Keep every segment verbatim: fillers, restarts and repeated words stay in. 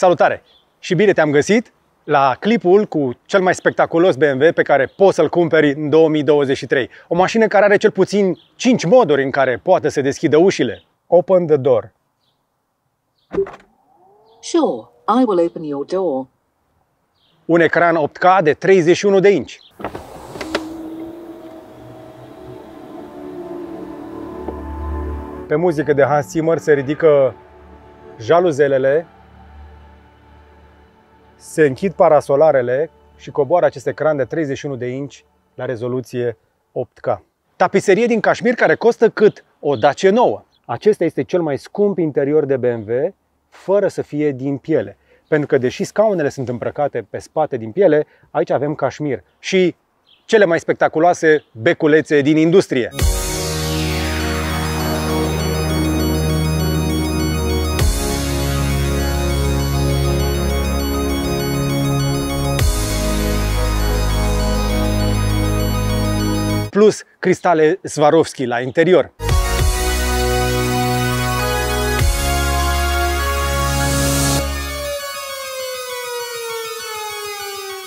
Salutare și bine te-am găsit la clipul cu cel mai spectaculos B M W pe care poți să-l cumperi în două mii douăzeci și trei. O mașină care are cel puțin cinci moduri în care poate să deschidă ușile. Open the door. Sure, I will open your door. Un ecran opt K de treizeci și unu de inci. Pe muzică de Hans Zimmer se ridică jaluzelele, se închid parasolarele și coboară acest ecran de treizeci și unu de inci la rezoluție opt K. Tapiserie din cașmir care costă cât o Dacia nouă. Acesta este cel mai scump interior de B M W fără să fie din piele. Pentru că deși scaunele sunt îmbrăcate pe spate din piele, aici avem cașmir și cele mai spectaculoase beculețe din industrie. Plus cristale Swarovski la interior.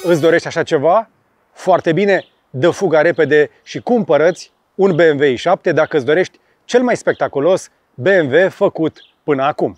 Îți dorești așa ceva? Foarte bine, dă fuga repede și cumpără-ți un B M W i șapte dacă îți dorești cel mai spectaculos B M W făcut până acum.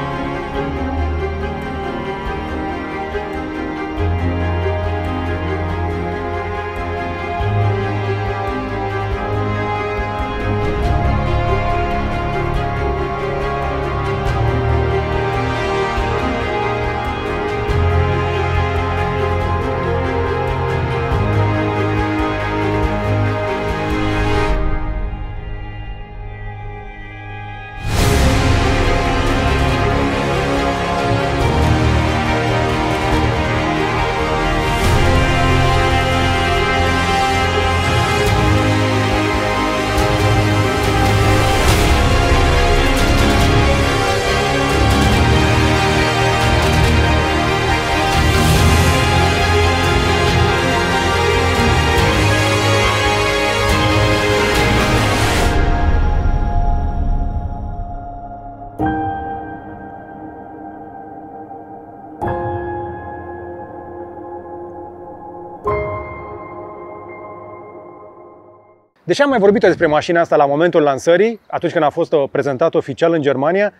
Deși am mai vorbit despre mașina asta la momentul lansării, atunci când a fost prezentată oficial în Germania,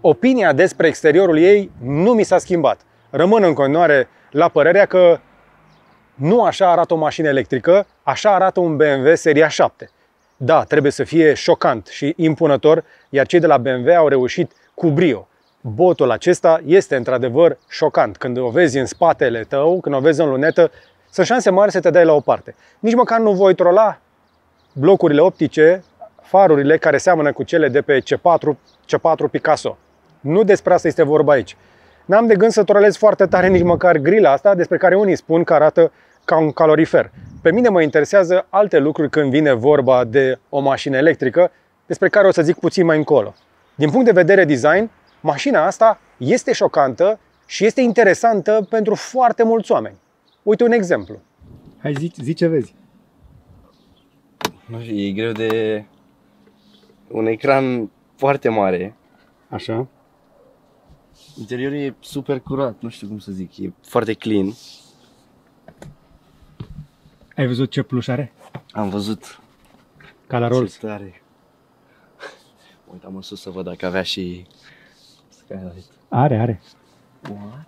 opinia despre exteriorul ei nu mi s-a schimbat. Rămân în continuare la părerea că nu așa arată o mașină electrică, așa arată un B M W seria șapte. Da, trebuie să fie șocant și impunător, iar cei de la B M W au reușit cu brio. Botul acesta este într-adevăr șocant. Când o vezi în spatele tău, când o vezi în lunetă, sunt șanse mari să te dai la o parte. Nici măcar nu voi trola blocurile optice, farurile care seamănă cu cele de pe C patru, C patru Picasso. Nu despre asta este vorba aici. N-am de gând să trolez foarte tare nici măcar grila asta, despre care unii spun că arată ca un calorifer. Pe mine mă interesează alte lucruri când vine vorba de o mașină electrică, despre care o să zic puțin mai încolo. Din punct de vedere design, mașina asta este șocantă și este interesantă pentru foarte mulți oameni. Uite un exemplu. Hai, zici, zici ce vezi. Nu știu, e greu de... un ecran foarte mare. Așa. Interiorul e super curat, nu știu cum să zic, e foarte clean. Ai văzut ce pluș are? Am văzut. Ca la Rolls. Ce tare. Mă uitam în sus să văd dacă avea și skylight. Are, are. What?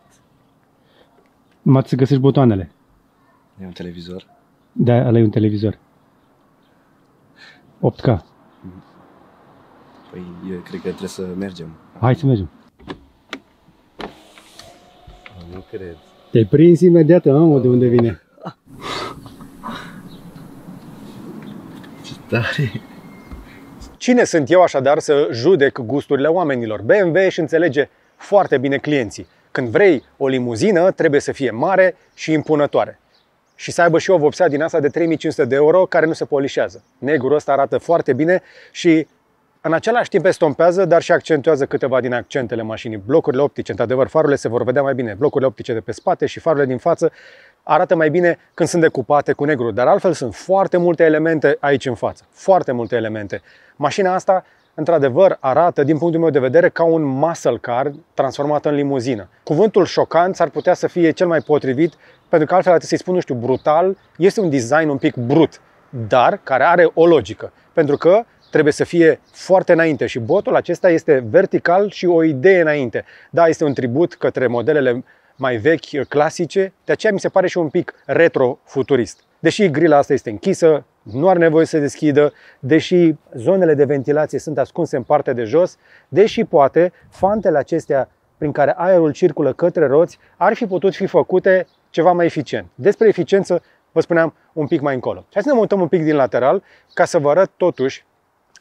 Numai să găsești butoanele. E un televizor? Da, ăla e un televizor. opt K. Păi, eu cred că trebuie să mergem. Hai să mergem. Nu cred. Te-ai prins imediat, mamă, de unde vine. Ce tare! Cine sunt eu așadar să judec gusturile oamenilor? B M W își înțelege foarte bine clienții. Când vrei o limuzină, trebuie să fie mare și impunătoare. și să aibă și o vopsea din asta de trei mii cinci sute de euro care nu se polișează. Negurul ăsta arată foarte bine și în același timp estompează, dar și accentuează câteva din accentele mașinii. Blocurile optice, într-adevăr, farurile se vor vedea mai bine. Blocurile optice de pe spate și farurile din față arată mai bine când sunt decupate cu negru. Dar altfel sunt foarte multe elemente aici în față. Foarte multe elemente. Mașina asta, într-adevăr, arată, din punctul meu de vedere, ca un muscle car transformat în limuzină. Cuvântul șocant s-ar putea să fie cel mai potrivit, pentru că altfel ar trebui să-i spun, nu știu, brutal. Este un design un pic brut, dar care are o logică. Pentru că trebuie să fie foarte înainte și botul acesta este vertical și o idee înainte. Da, este un tribut către modelele mai vechi, clasice, de aceea mi se pare și un pic retro-futurist. Deși grila asta este închisă, nu are nevoie să se deschidă, deși zonele de ventilație sunt ascunse în partea de jos, deși poate fantele acestea prin care aerul circulă către roți ar fi putut fi făcute ceva mai eficient. Despre eficiență vă spuneam un pic mai încolo. Hai să ne mutăm un pic din lateral ca să vă arăt totuși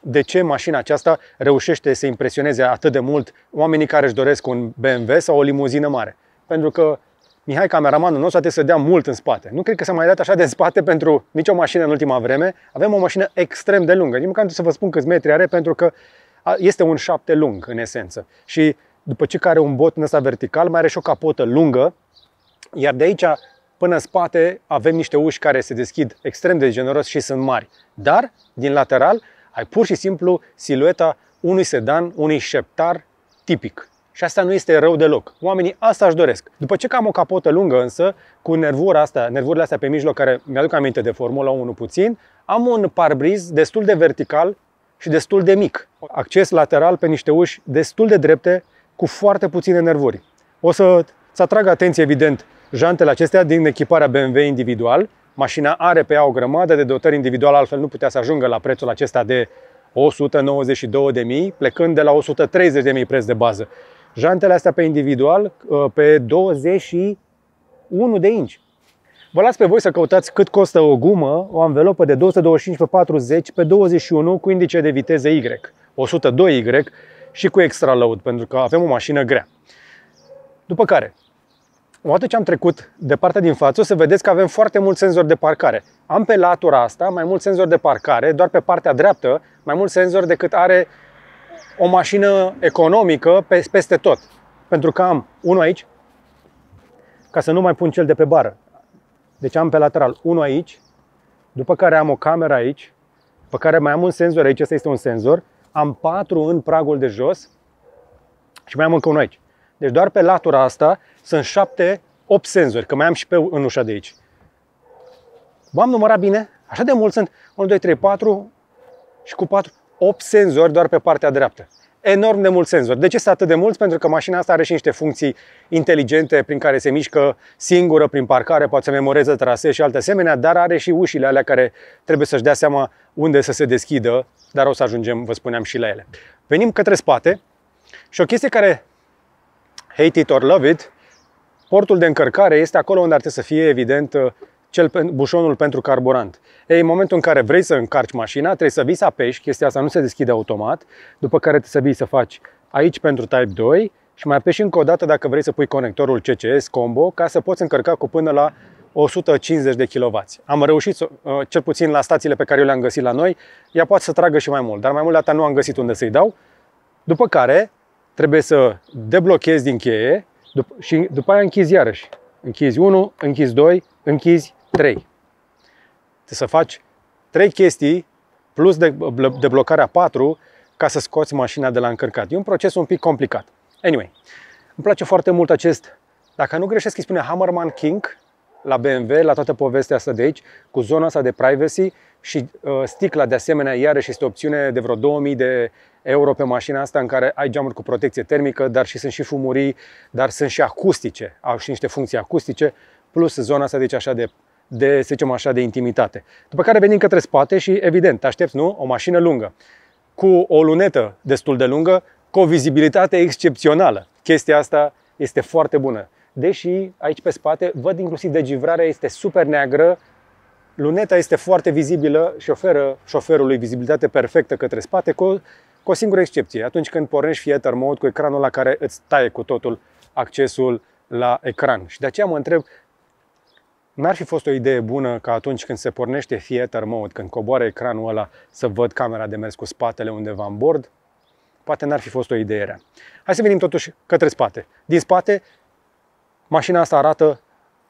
de ce mașina aceasta reușește să impresioneze atât de mult oamenii care își doresc un B M W sau o limuzină mare. Pentru că Mihai, cameramanul nostru, trebuie să dea mult în spate. Nu cred că s-a mai dat așa de în spate pentru nicio mașină în ultima vreme. Avem o mașină extrem de lungă. Nici măcar nu să vă spun câți metri are, pentru că este un șapte lung, în esență. Și după ce are un bot în ăsta vertical, mai are și o capotă lungă, iar de aici până în spate avem niște uși care se deschid extrem de generos și sunt mari. Dar, din lateral, ai pur și simplu silueta unui sedan, unui șeptar tipic. Și asta nu este rău deloc. Oamenii asta își doresc. După ce am o capotă lungă însă, cu nervura asta, nervurile astea pe mijloc, care mi-aduc aminte de Formula unu puțin, am un parbriz destul de vertical și destul de mic. Acces lateral pe niște uși destul de drepte, cu foarte puține nervuri. O să-ți atrag atenție, evident, jantele acestea din echiparea B M W individual. Mașina are pe ea o grămadă de dotări individuale, altfel nu putea să ajungă la prețul acesta de o sută nouăzeci și două de mii, plecând de la o sută treizeci de mii preț de bază. Jantele astea pe individual, pe douăzeci și unu de inci. Vă las pe voi să căutați cât costă o gumă, o anvelopă de două sute douăzeci și cinci pe patruzeci pe douăzeci și unu cu indice de viteză Y, o sută doi Y și cu extra load, pentru că avem o mașină grea. După care, odată ce am trecut de partea din față, o să vedeți că avem foarte mulți senzori de parcare. Am pe latura asta mai mulți senzori de parcare, doar pe partea dreaptă, mai mulți senzori decât are o mașină economică peste tot. Pentru că am unul aici, ca să nu mai pun cel de pe bară. Deci am pe lateral unul aici, după care am o cameră aici, după care mai am un senzor aici, ăsta este un senzor, am patru în pragul de jos și mai am încă unul aici. Deci doar pe latura asta sunt șapte opt senzori, că mai am și pe în ușa de aici. V-am numărat bine? Așa de mult sunt unu, doi, trei, patru și cu patru, opt senzori doar pe partea dreaptă. Enorm de mulți senzori. De ce sunt atât de mulți? Pentru că mașina asta are și niște funcții inteligente prin care se mișcă singură prin parcare, poate să memoreze trasee și alte asemenea, dar are și ușile alea care trebuie să-și dea seama unde să se deschidă, dar o să ajungem, vă spuneam, și la ele. Venim către spate și o chestie care, hate it or love it, portul de încărcare este acolo unde ar trebui să fie, evident, cel bușonul pentru carburant. Ei, în momentul în care vrei să încarci mașina, trebuie să vii să apeși, chestia asta nu se deschide automat, după care trebuie să vii să faci aici pentru Type doi și mai apeși încă o dată dacă vrei să pui conectorul C C S combo ca să poți încărca cu până la o sută cincizeci de kilowați. Am reușit, cel puțin la stațiile pe care eu le-am găsit la noi, ea poate să tragă și mai mult, dar mai mult de atât nu am găsit unde să-i dau, după care trebuie să deblochezi din cheie și după aia închizi iarăși. Închizi unu, închizi doi, închizi trei. Trebuie să faci trei chestii plus de deblocarea patru ca să scoți mașina de la încărcat. E un proces un pic complicat. Anyway, îmi place foarte mult acest, dacă nu greșesc îi spune Hammerman King la B M W, la toată povestea asta de aici, cu zona asta de privacy și uh, sticla de asemenea, iarăși este o opțiune de vreo două mii de euro pe mașina asta în care ai geamuri cu protecție termică, dar și sunt și fumurii, dar sunt și acustice, au și niște funcții acustice, plus zona asta deci așa de, de, să zicem așa, de intimitate. După care venim către spate și evident, te aștepți, nu? O mașină lungă, cu o lunetă destul de lungă, cu o vizibilitate excepțională. Chestia asta este foarte bună. Deși aici pe spate văd inclusiv degivrarea este super neagră, luneta este foarte vizibilă și oferă șoferului vizibilitate perfectă către spate cu, cu o singură excepție. Atunci când pornești Theater Mode cu ecranul la care îți taie cu totul accesul la ecran. Și de aceea mă întreb N-ar fi fost o idee bună ca atunci când se pornește theater mode, când coboară ecranul ăla, să văd camera de mers cu spatele undeva în bord? Poate n-ar fi fost o idee rea. Hai să venim totuși către spate. Din spate, mașina asta arată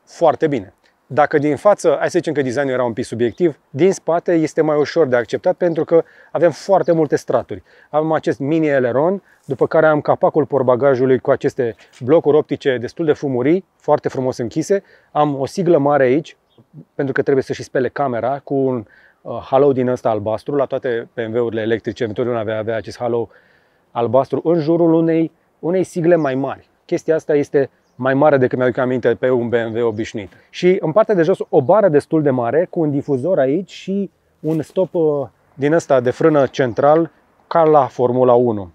foarte bine. Dacă din față, hai să zicem că designul era un pic subiectiv, din spate este mai ușor de acceptat pentru că avem foarte multe straturi. Avem acest mini eleron, după care am capacul portbagajului cu aceste blocuri optice destul de frumurii, foarte frumos închise. Am o siglă mare aici, pentru că trebuie să-și spele camera cu un halo din ăsta albastru. La toate B M W-urile electrice, întotdeauna vei avea acest halo albastru în jurul unei, unei sigle mai mari. Chestia asta este mai mare decât mi-aduc aminte pe un B M W obișnuit. Și în partea de jos o bară destul de mare cu un difuzor aici și un stop din ăsta de frână central ca la Formula unu.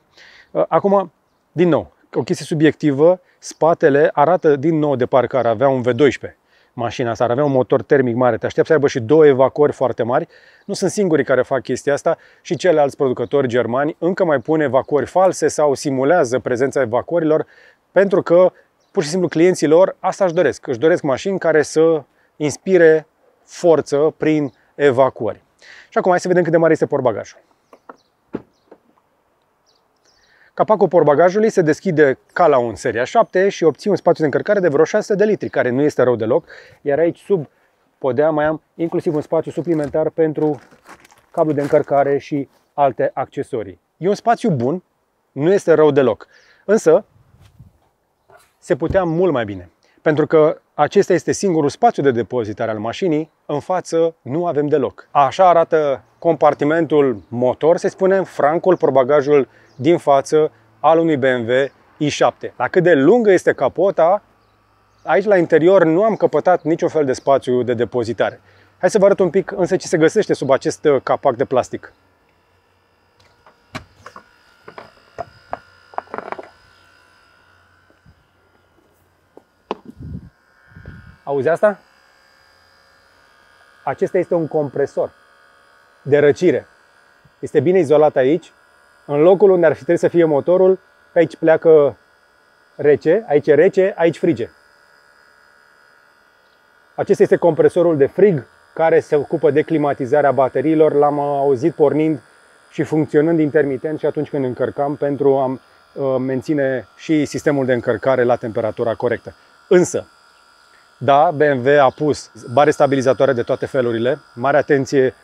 Acum, din nou, o chestie subiectivă, spatele arată din nou de parcă ar avea un V doisprezece. Mașina asta ar avea un motor termic mare, te aștept să aibă și două evacuări foarte mari. Nu sunt singurii care fac chestia asta și ceilalți producători germani încă mai pun evacuări false sau simulează prezența evacuărilor pentru că pur și simplu clienții lor asta își doresc. Își doresc mașini care să inspire forță prin evacuări. Și acum hai să vedem cât de mare este portbagajul. Capacul portbagajului se deschide ca la un seria șapte și obții un spațiu de încărcare de vreo șase de litri, care nu este rău deloc. Iar aici sub podea mai am inclusiv un spațiu suplimentar pentru cablu de încărcare și alte accesorii. E un spațiu bun, nu este rău deloc. Însă se putea mult mai bine, pentru că acesta este singurul spațiu de depozitare al mașinii, în față nu avem deloc. Așa arată compartimentul motor, se spune, francul, portbagajul din față al unui B M W i șapte. La cât de lungă este capota, aici la interior nu am căpătat niciun fel de spațiu de depozitare. Hai să vă arăt un pic însă ce se găsește sub acest capac de plastic. Auzi asta? Acesta este un compresor de răcire. Este bine izolat aici. În locul unde ar fi trebuit să fie motorul, pe aici pleacă rece, aici e rece, aici frige. Acesta este compresorul de frig care se ocupă de climatizarea bateriilor. L-am auzit pornind și funcționând intermitent și atunci când încărcam pentru a menține și sistemul de încărcare la temperatura corectă. Însă, da, B M W a pus bare stabilizatoare de toate felurile. Mare atenție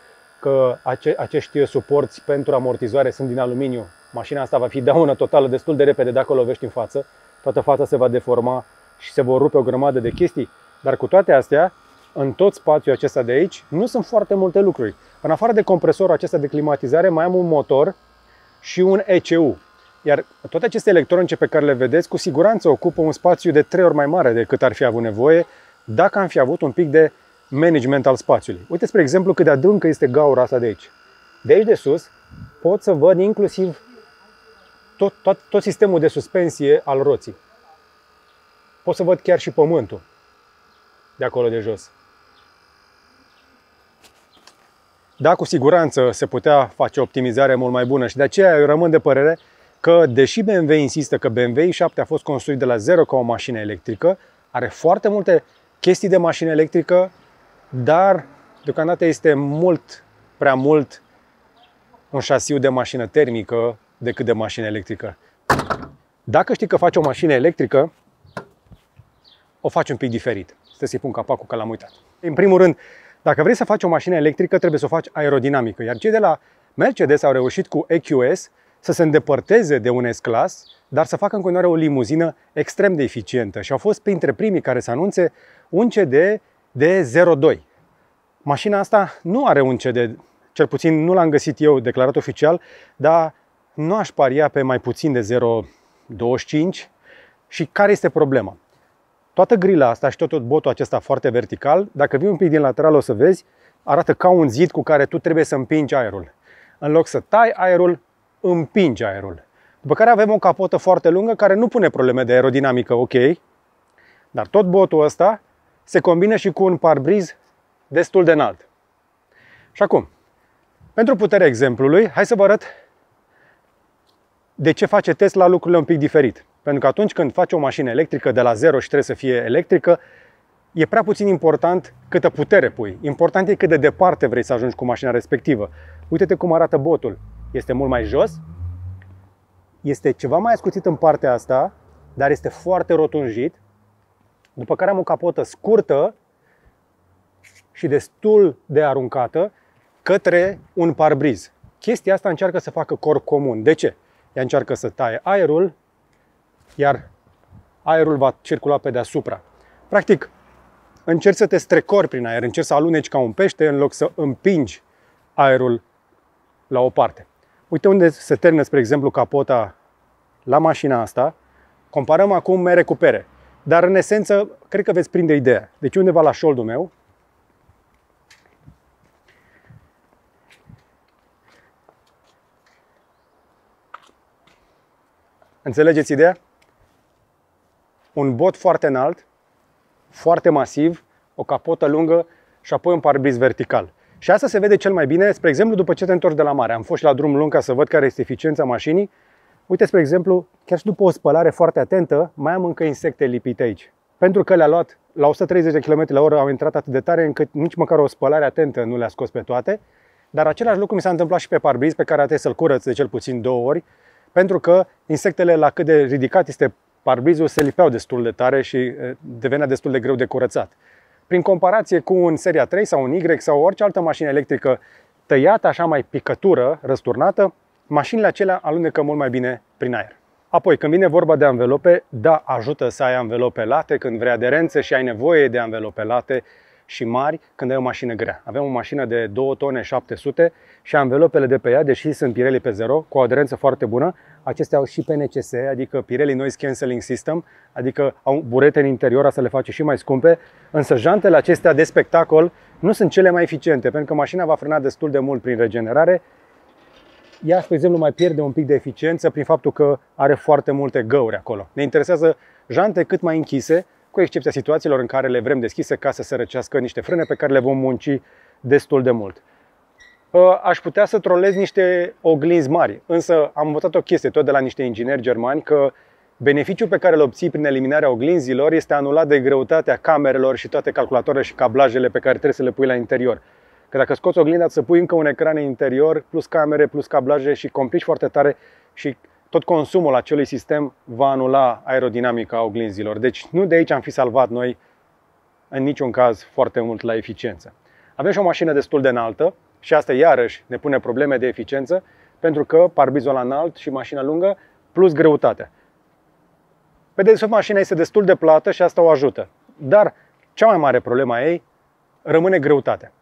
că ace acești suporți pentru amortizoare sunt din aluminiu. Mașina asta va fi daună totală destul de repede dacă o lovești în față. Toată fața se va deforma și se vor rupe o grămadă de chestii. Dar cu toate astea, în tot spațiul acesta de aici, nu sunt foarte multe lucruri. În afară de compresorul acesta de climatizare, mai am un motor și un E C U. Iar toate aceste electronice pe care le vedeți, cu siguranță ocupă un spațiu de trei ori mai mare decât ar fi avut nevoie dacă am fi avut un pic de management al spațiului. Uite, spre exemplu, cât de adâncă este gaura asta de aici. De aici de sus pot să văd inclusiv tot, tot, tot sistemul de suspensie al roții. Pot să văd chiar și pământul de acolo de jos. Da, cu siguranță se putea face o optimizare mult mai bună și de aceea eu rămân de părere că, deși B M W insistă că B M W i șapte a fost construit de la zero ca o mașină electrică, are foarte multe chestii de mașină electrică, dar deocamdată este mult prea mult un șasiu de mașină termică decât de mașină electrică. Dacă știi că faci o mașină electrică, o faci un pic diferit. Stai să-i pun capacul că l-am uitat. În primul rând, dacă vrei să faci o mașină electrică, trebuie să o faci aerodinamică, iar cei de la Mercedes au reușit cu E Q S să se îndepărteze de un S-Class, dar să facă în continuare o limuzină extrem de eficientă și au fost printre primii care să anunțe un C D de zero virgulă doi. Mașina asta nu are un C D, cel puțin nu l-am găsit eu declarat oficial, dar nu aș paria pe mai puțin de zero virgulă douăzeci și cinci. Și care este problema? Toată grila asta și tot botul acesta foarte vertical, dacă vii un pic din lateral o să vezi, arată ca un zid cu care tu trebuie să împingi aerul. În loc să tai aerul, împinge aerul. După care avem o capotă foarte lungă care nu pune probleme de aerodinamică, ok, dar tot botul ăsta se combină și cu un parbriz destul de înalt. Și acum, pentru puterea exemplului, hai să vă arăt de ce face Tesla lucrurile un pic diferit. Pentru că atunci când faci o mașină electrică de la zero și trebuie să fie electrică, e prea puțin important câtă putere pui. Important e cât de departe vrei să ajungi cu mașina respectivă. Uite-te cum arată botul. Este mult mai jos, este ceva mai ascuțit în partea asta, dar este foarte rotunjit. După care am o capotă scurtă și destul de aruncată către un parbriz. Chestia asta încearcă să facă corp comun. De ce? Ea încearcă să taie aerul, iar aerul va circula pe deasupra. Practic, încerci să te strecori prin aer, încerci să aluneci ca un pește în loc să împingi aerul la o parte. Uite unde se termină, spre exemplu, capota la mașina asta. Comparăm acum mere cu pere. Dar, în esență, cred că veți prinde ideea. Deci, undeva la șoldul meu, înțelegeți ideea? Un bot foarte înalt, foarte masiv, o capotă lungă și apoi un parbriz vertical. Și asta se vede cel mai bine, spre exemplu, după ce te întorci de la mare. Am fost la drum lung ca să văd care este eficiența mașinii. Uite, spre exemplu, chiar și după o spălare foarte atentă, mai am încă insecte lipite aici. Pentru că le-a luat la o sută treizeci de kilometri la oră, au intrat atât de tare încât nici măcar o spălare atentă nu le-a scos pe toate. Dar același lucru mi s-a întâmplat și pe parbriz, pe care a trebuit să-l curăț de cel puțin două ori, pentru că insectele, la cât de ridicat este parbrizul, se lipeau destul de tare și devenea destul de greu de curățat. Prin comparație cu un Seria trei sau un Y sau orice altă mașină electrică tăiată așa mai picătură, răsturnată, mașinile acelea alunecă mult mai bine prin aer. Apoi, când vine vorba de anvelope, da, ajută să ai anvelope late când vrei aderență și ai nevoie de anvelope late și mari când ai o mașină grea. Avem o mașină de două tone șapte sute și anvelopele de pe ea, deși sunt Pirelli pe zero, cu o aderență foarte bună, acestea au și P N C S, adică Pirelli Noise Cancelling System, adică au burete în interior, asta le face și mai scumpe, însă jantele acestea de spectacol nu sunt cele mai eficiente, pentru că mașina va frâna destul de mult prin regenerare. Ea, spre exemplu, mai pierde un pic de eficiență prin faptul că are foarte multe găuri acolo. Ne interesează jante cât mai închise, cu excepția situațiilor în care le vrem deschise ca să se răcească niște frâne pe care le vom munci destul de mult. Aș putea să trolez niște oglinzi mari, însă am învățat o chestie tot de la niște ingineri germani, că beneficiul pe care îl obții prin eliminarea oglinzilor este anulat de greutatea camerelor și toate calculatoarele și cablajele pe care trebuie să le pui la interior. Că dacă scoți oglinda, să pui încă un ecran în interior, plus camere, plus cablaje și complici foarte tare și tot consumul acelui sistem va anula aerodinamica oglinzilor. Deci nu de aici am fi salvat noi în niciun caz foarte mult la eficiență. Avem și o mașină destul de înaltă și asta iarăși ne pune probleme de eficiență pentru că parbrizul ăla înalt și mașina lungă plus greutatea. Pe dedesubt mașina este destul de plată și asta o ajută. Dar cea mai mare problemă a ei rămâne greutatea.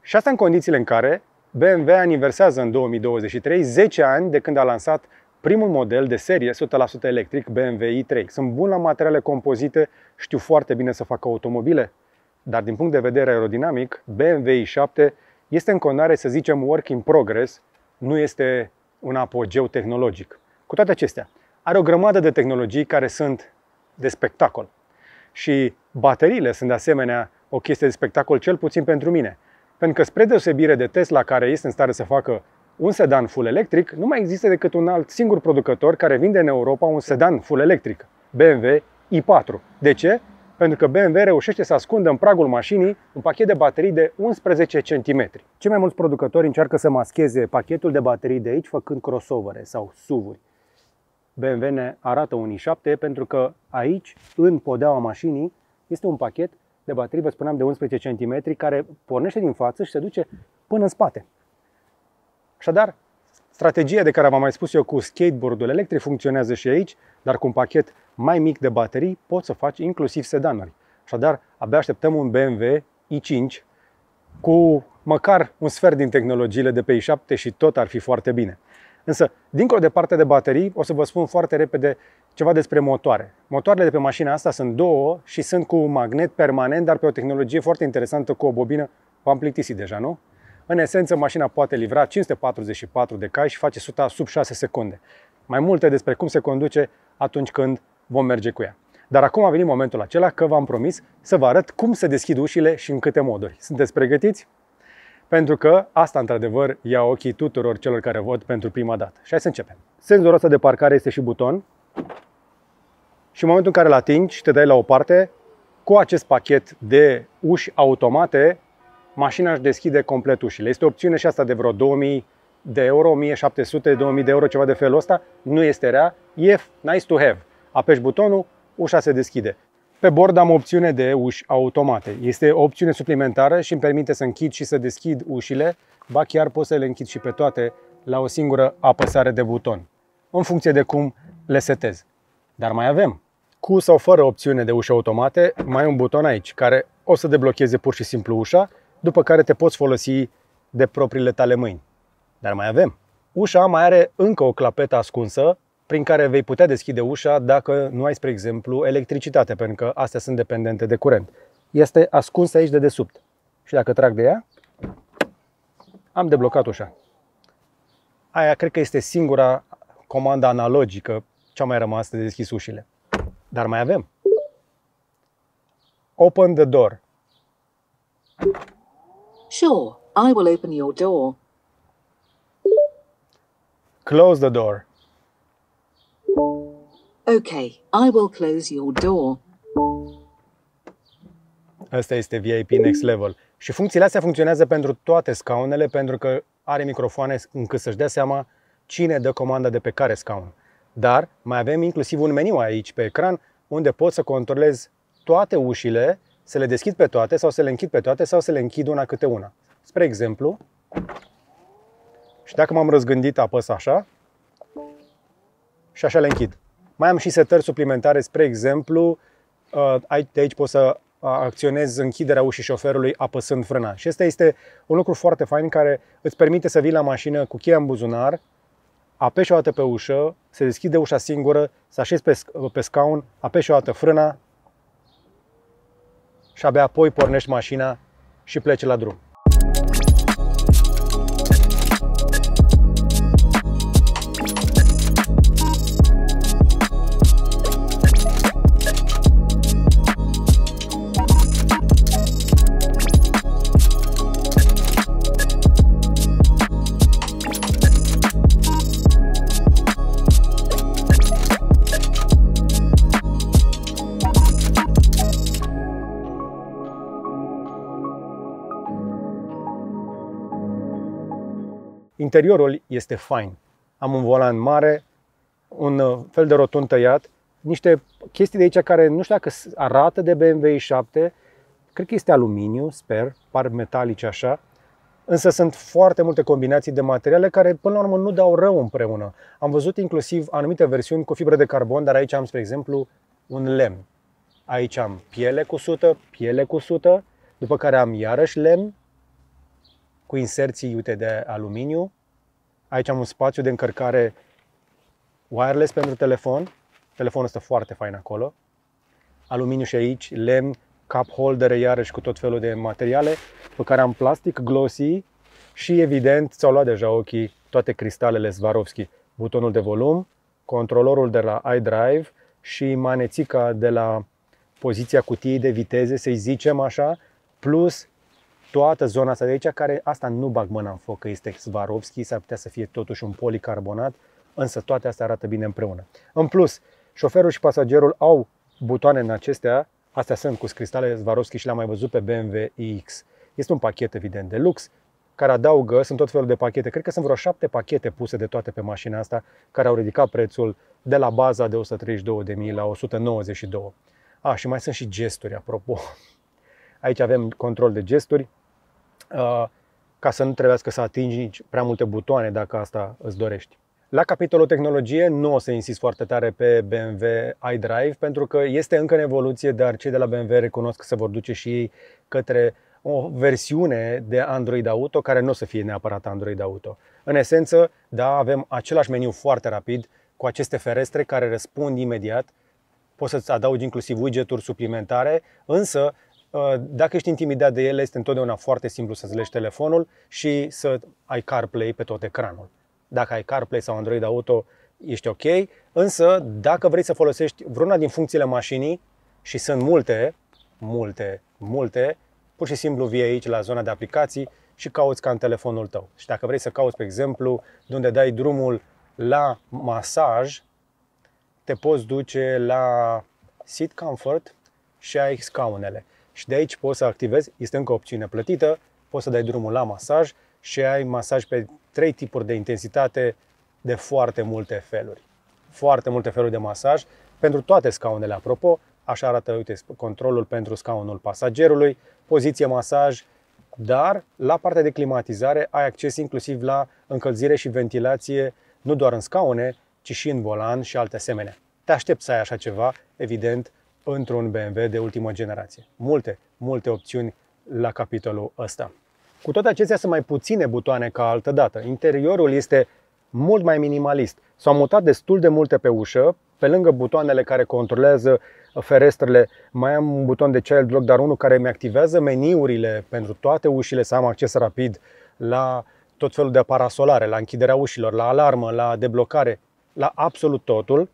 Și asta în condițiile în care B M W aniversează în două mii douăzeci și trei zece ani de când a lansat primul model de serie o sută la sută electric, B M W i trei. Sunt bun la materiale compozite, știu foarte bine să facă automobile, dar din punct de vedere aerodinamic, B M W i șapte este în continuare, să zicem, work in progress, nu este un apogeu tehnologic. Cu toate acestea, are o grămadă de tehnologii care sunt de spectacol. Și bateriile sunt de asemenea o chestie de spectacol, cel puțin pentru mine. Pentru că, spre deosebire de Tesla, care este în stare să facă un sedan full electric, nu mai există decât un alt singur producător care vinde în Europa un sedan full electric, B M W i patru. De ce? Pentru că B M W reușește să ascundă în pragul mașinii un pachet de baterii de unsprezece centimetri. Cei mai mulți producători încearcă să mascheze pachetul de baterii de aici făcând crossovere sau S U V-uri. B M W ne arată un i șapte pentru că aici, în podeaua mașinii, este un pachet de baterii, vă spuneam, de unsprezece centimetri, care pornește din față și se duce până în spate. Așadar, strategia de care v-am mai spus eu cu skateboard-ul electric funcționează și aici, dar cu un pachet mai mic de baterii poți să faci inclusiv sedanuri. Așadar, abia așteptăm un B M W i cinci cu măcar un sfert din tehnologiile de pe i șapte și tot ar fi foarte bine. Însă, dincolo de partea de baterii, o să vă spun foarte repede ceva despre motoare. Motoarele de pe mașina asta sunt două și sunt cu un magnet permanent, dar pe o tehnologie foarte interesantă cu o bobină. V-am plictisit deja, nu? În esență, mașina poate livra cinci sute patruzeci și patru de cai și face suta sub șase secunde. Mai multe despre cum se conduce atunci când vom merge cu ea. Dar acum a venit momentul acela că v-am promis să vă arăt cum se deschid ușile și în câte moduri. Sunteți pregătiți? Pentru că asta, într-adevăr, ia ochii tuturor celor care văd pentru prima dată. Și hai să începem. Senzorul ăsta de parcare este și buton. Și în momentul în care îl atingi și te dai la o parte, Cu acest pachet de uși automate, mașina își deschide complet ușile. Este o opțiune și asta de vreo două mii de euro, o mie șapte sute, două mii de euro, ceva de felul ăsta. Nu este rea, e nice to have. Apeși butonul, ușa se deschide. Pe bord am opțiune de uși automate. Este o opțiune suplimentară și îmi permite să închid și să deschid ușile, ba chiar pot să le închid și pe toate la o singură apăsare de buton, în funcție de cum le setez. Dar mai avem, cu sau fără opțiune de uși automate, mai un buton aici, care o să deblocheze pur și simplu ușa, după care te poți folosi de propriile tale mâini. Dar mai avem, ușa mai are încă o clapetă ascunsă, prin care vei putea deschide ușa dacă nu ai, spre exemplu, electricitate, pentru că astea sunt dependente de curent. Este ascunsă aici de desubt. Și dacă trag de ea, am deblocat ușa. Aia cred că este singura comandă analogică cea mai rămasă de deschis ușile. Dar mai avem. Open the door. Sure, I will open your door. Close the door. Okay, I will close your door. Asta este V I P Next Level. Și funcțiile astea funcționează pentru toate scaunele, pentru că are microfoane încât să-și dea seama cine dă comanda de pe care scaun. Dar mai avem inclusiv un meniu aici pe ecran unde pot să controlez toate ușile, să le deschid pe toate sau să le închid pe toate sau să le închid una câte una. Spre exemplu, și dacă m-am răzgândit apăs așa și așa le închid. Mai am și setări suplimentare, spre exemplu, de aici poți să acționezi închiderea ușii șoferului apăsând frâna. Și asta este un lucru foarte fain care îți permite să vii la mașină cu cheia în buzunar, apeși o dată pe ușă, se deschide ușa singură, să așezi pe, pe scaun, apeși o dată frâna și abia apoi pornești mașina și pleci la drum. Interiorul este fain. Am un volan mare, un fel de rotund tăiat, niște chestii de aici care nu știu dacă arată de B M W i șapte, cred că este aluminiu, sper, par metalice așa, însă sunt foarte multe combinații de materiale care până la urmă nu dau rău împreună. Am văzut inclusiv anumite versiuni cu fibră de carbon, dar aici am, spre exemplu, un lemn. Aici am piele cu sută, piele cu sută, după care am iarăși lemn cu inserții, uite, de aluminiu. Aici am un spațiu de încărcare wireless pentru telefon. Telefonul este foarte fain acolo. Aluminiu și aici, lemn, cup holder iarăși cu tot felul de materiale, pe care am plastic glossy și evident ți-au luat deja ochii toate cristalele Swarovski. Butonul de volum, controlorul de la iDrive și manețica de la poziția cutiei de viteze, să-i zicem așa, plus toată zona asta de aici, care asta nu bag mâna în foc, că este Swarovski, s-ar putea să fie totuși un policarbonat, însă toate astea arată bine împreună. În plus, șoferul și pasagerul au butoane în acestea, astea sunt cu cristale Swarovski și le-am mai văzut pe B M W iX. Este un pachet evident de lux, care adaugă, sunt tot felul de pachete, cred că sunt vreo șapte pachete puse de toate pe mașina asta, care au ridicat prețul de la baza de o sută treizeci și două de mii la o sută nouăzeci și două. A, și mai sunt și gesturi, apropo. Aici avem control de gesturi, ca să nu trebuiască să atingi nici prea multe butoane dacă asta îți dorești. La capitolul tehnologie nu o să insist foarte tare pe B M W iDrive pentru că este încă în evoluție, dar cei de la B M W recunosc că se vor duce și ei către o versiune de Android Auto care nu o să fie neapărat Android Auto. În esență, da, avem același meniu foarte rapid cu aceste ferestre care răspund imediat. Poți să-ți adaugi inclusiv widget-uri suplimentare, însă dacă ești intimidat de ele, este întotdeauna foarte simplu să-ți legi telefonul și să ai CarPlay pe tot ecranul. Dacă ai CarPlay sau Android Auto, ești ok, însă dacă vrei să folosești vreuna din funcțiile mașinii, și sunt multe, multe, multe, pur și simplu vii aici la zona de aplicații și cauți ca în telefonul tău. Și dacă vrei să cauți, pe exemplu, de unde dai drumul la masaj, te poți duce la Seat Comfort și ai scaunele. Și de aici poți să activezi, este încă o opțiune plătită, poți să dai drumul la masaj și ai masaj pe trei tipuri de intensitate de foarte multe feluri. Foarte multe feluri de masaj pentru toate scaunele, apropo. Așa arată, uite, controlul pentru scaunul pasagerului, poziție masaj, dar la partea de climatizare ai acces inclusiv la încălzire și ventilație, nu doar în scaune, ci și în volan și alte asemenea. Te aștepți să ai așa ceva, evident, într-un B M W de ultimă generație. Multe, multe opțiuni la capitolul ăsta. Cu toate acestea sunt mai puține butoane ca altădată. Interiorul este mult mai minimalist. S-au mutat destul de multe pe ușă, pe lângă butoanele care controlează ferestrele, mai am un buton de child lock, dar unul care mi-activează meniurile pentru toate ușile, să am acces rapid la tot felul de parasolare, la închiderea ușilor, la alarmă, la deblocare, la absolut totul.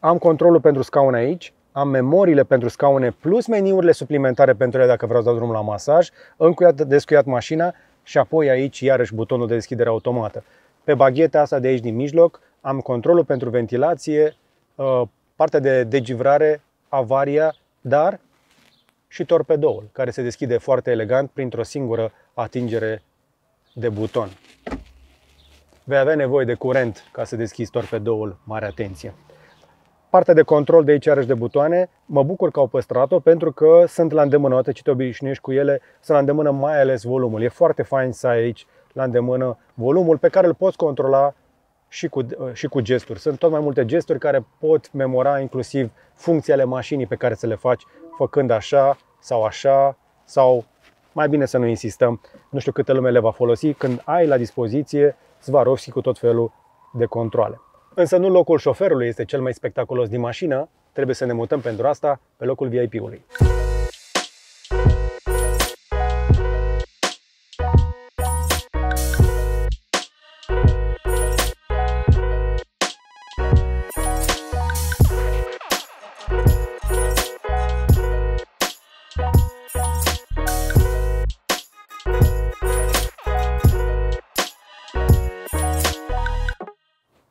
Am controlul pentru scaune aici, am memoriile pentru scaune plus meniurile suplimentare pentru ele dacă vreau să dau drumul la masaj, încuiat, descuiat mașina și apoi aici iarăși butonul de deschidere automată. Pe bagheta asta de aici din mijloc am controlul pentru ventilație, partea de degivrare, avaria, dar și torpedoul, care se deschide foarte elegant printr-o singură atingere de buton. Vei avea nevoie de curent ca să deschizi torpedoul, mare atenție. Partea de control de aici iarăși de butoane, mă bucur că au păstrat-o pentru că sunt la îndemână, odată ce te obișnuiești cu ele, sunt la îndemână mai ales volumul. E foarte fain să ai aici la îndemână volumul pe care îl poți controla și cu, și cu gesturi. Sunt tot mai multe gesturi care pot memora inclusiv funcțiile mașinii pe care să le faci făcând așa sau așa sau mai bine să nu insistăm. Nu știu câte lume le va folosi când ai la dispoziție Swarovski cu tot felul de controale. Însă nu locul șoferului este cel mai spectaculos din mașină, trebuie să ne mutăm pentru asta pe locul V I P-ului.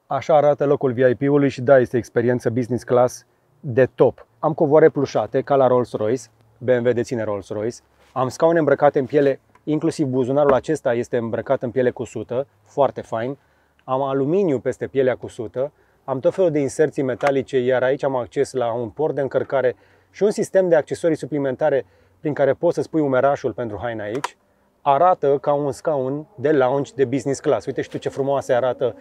Așa arată locul V I P-ului și da, este experiență business class de top. Am covoare plușate, ca la Rolls-Royce, B M W deține Rolls-Royce, am scaune îmbrăcate în piele, inclusiv buzunarul acesta este îmbrăcat în piele cusută, foarte fain, am aluminiu peste pielea cusută, am tot felul de inserții metalice, iar aici am acces la un port de încărcare și un sistem de accesorii suplimentare prin care poți să-ți pui umerașul pentru haina aici. Arată ca un scaun de lounge de business class. Uite și tu ce frumoase arată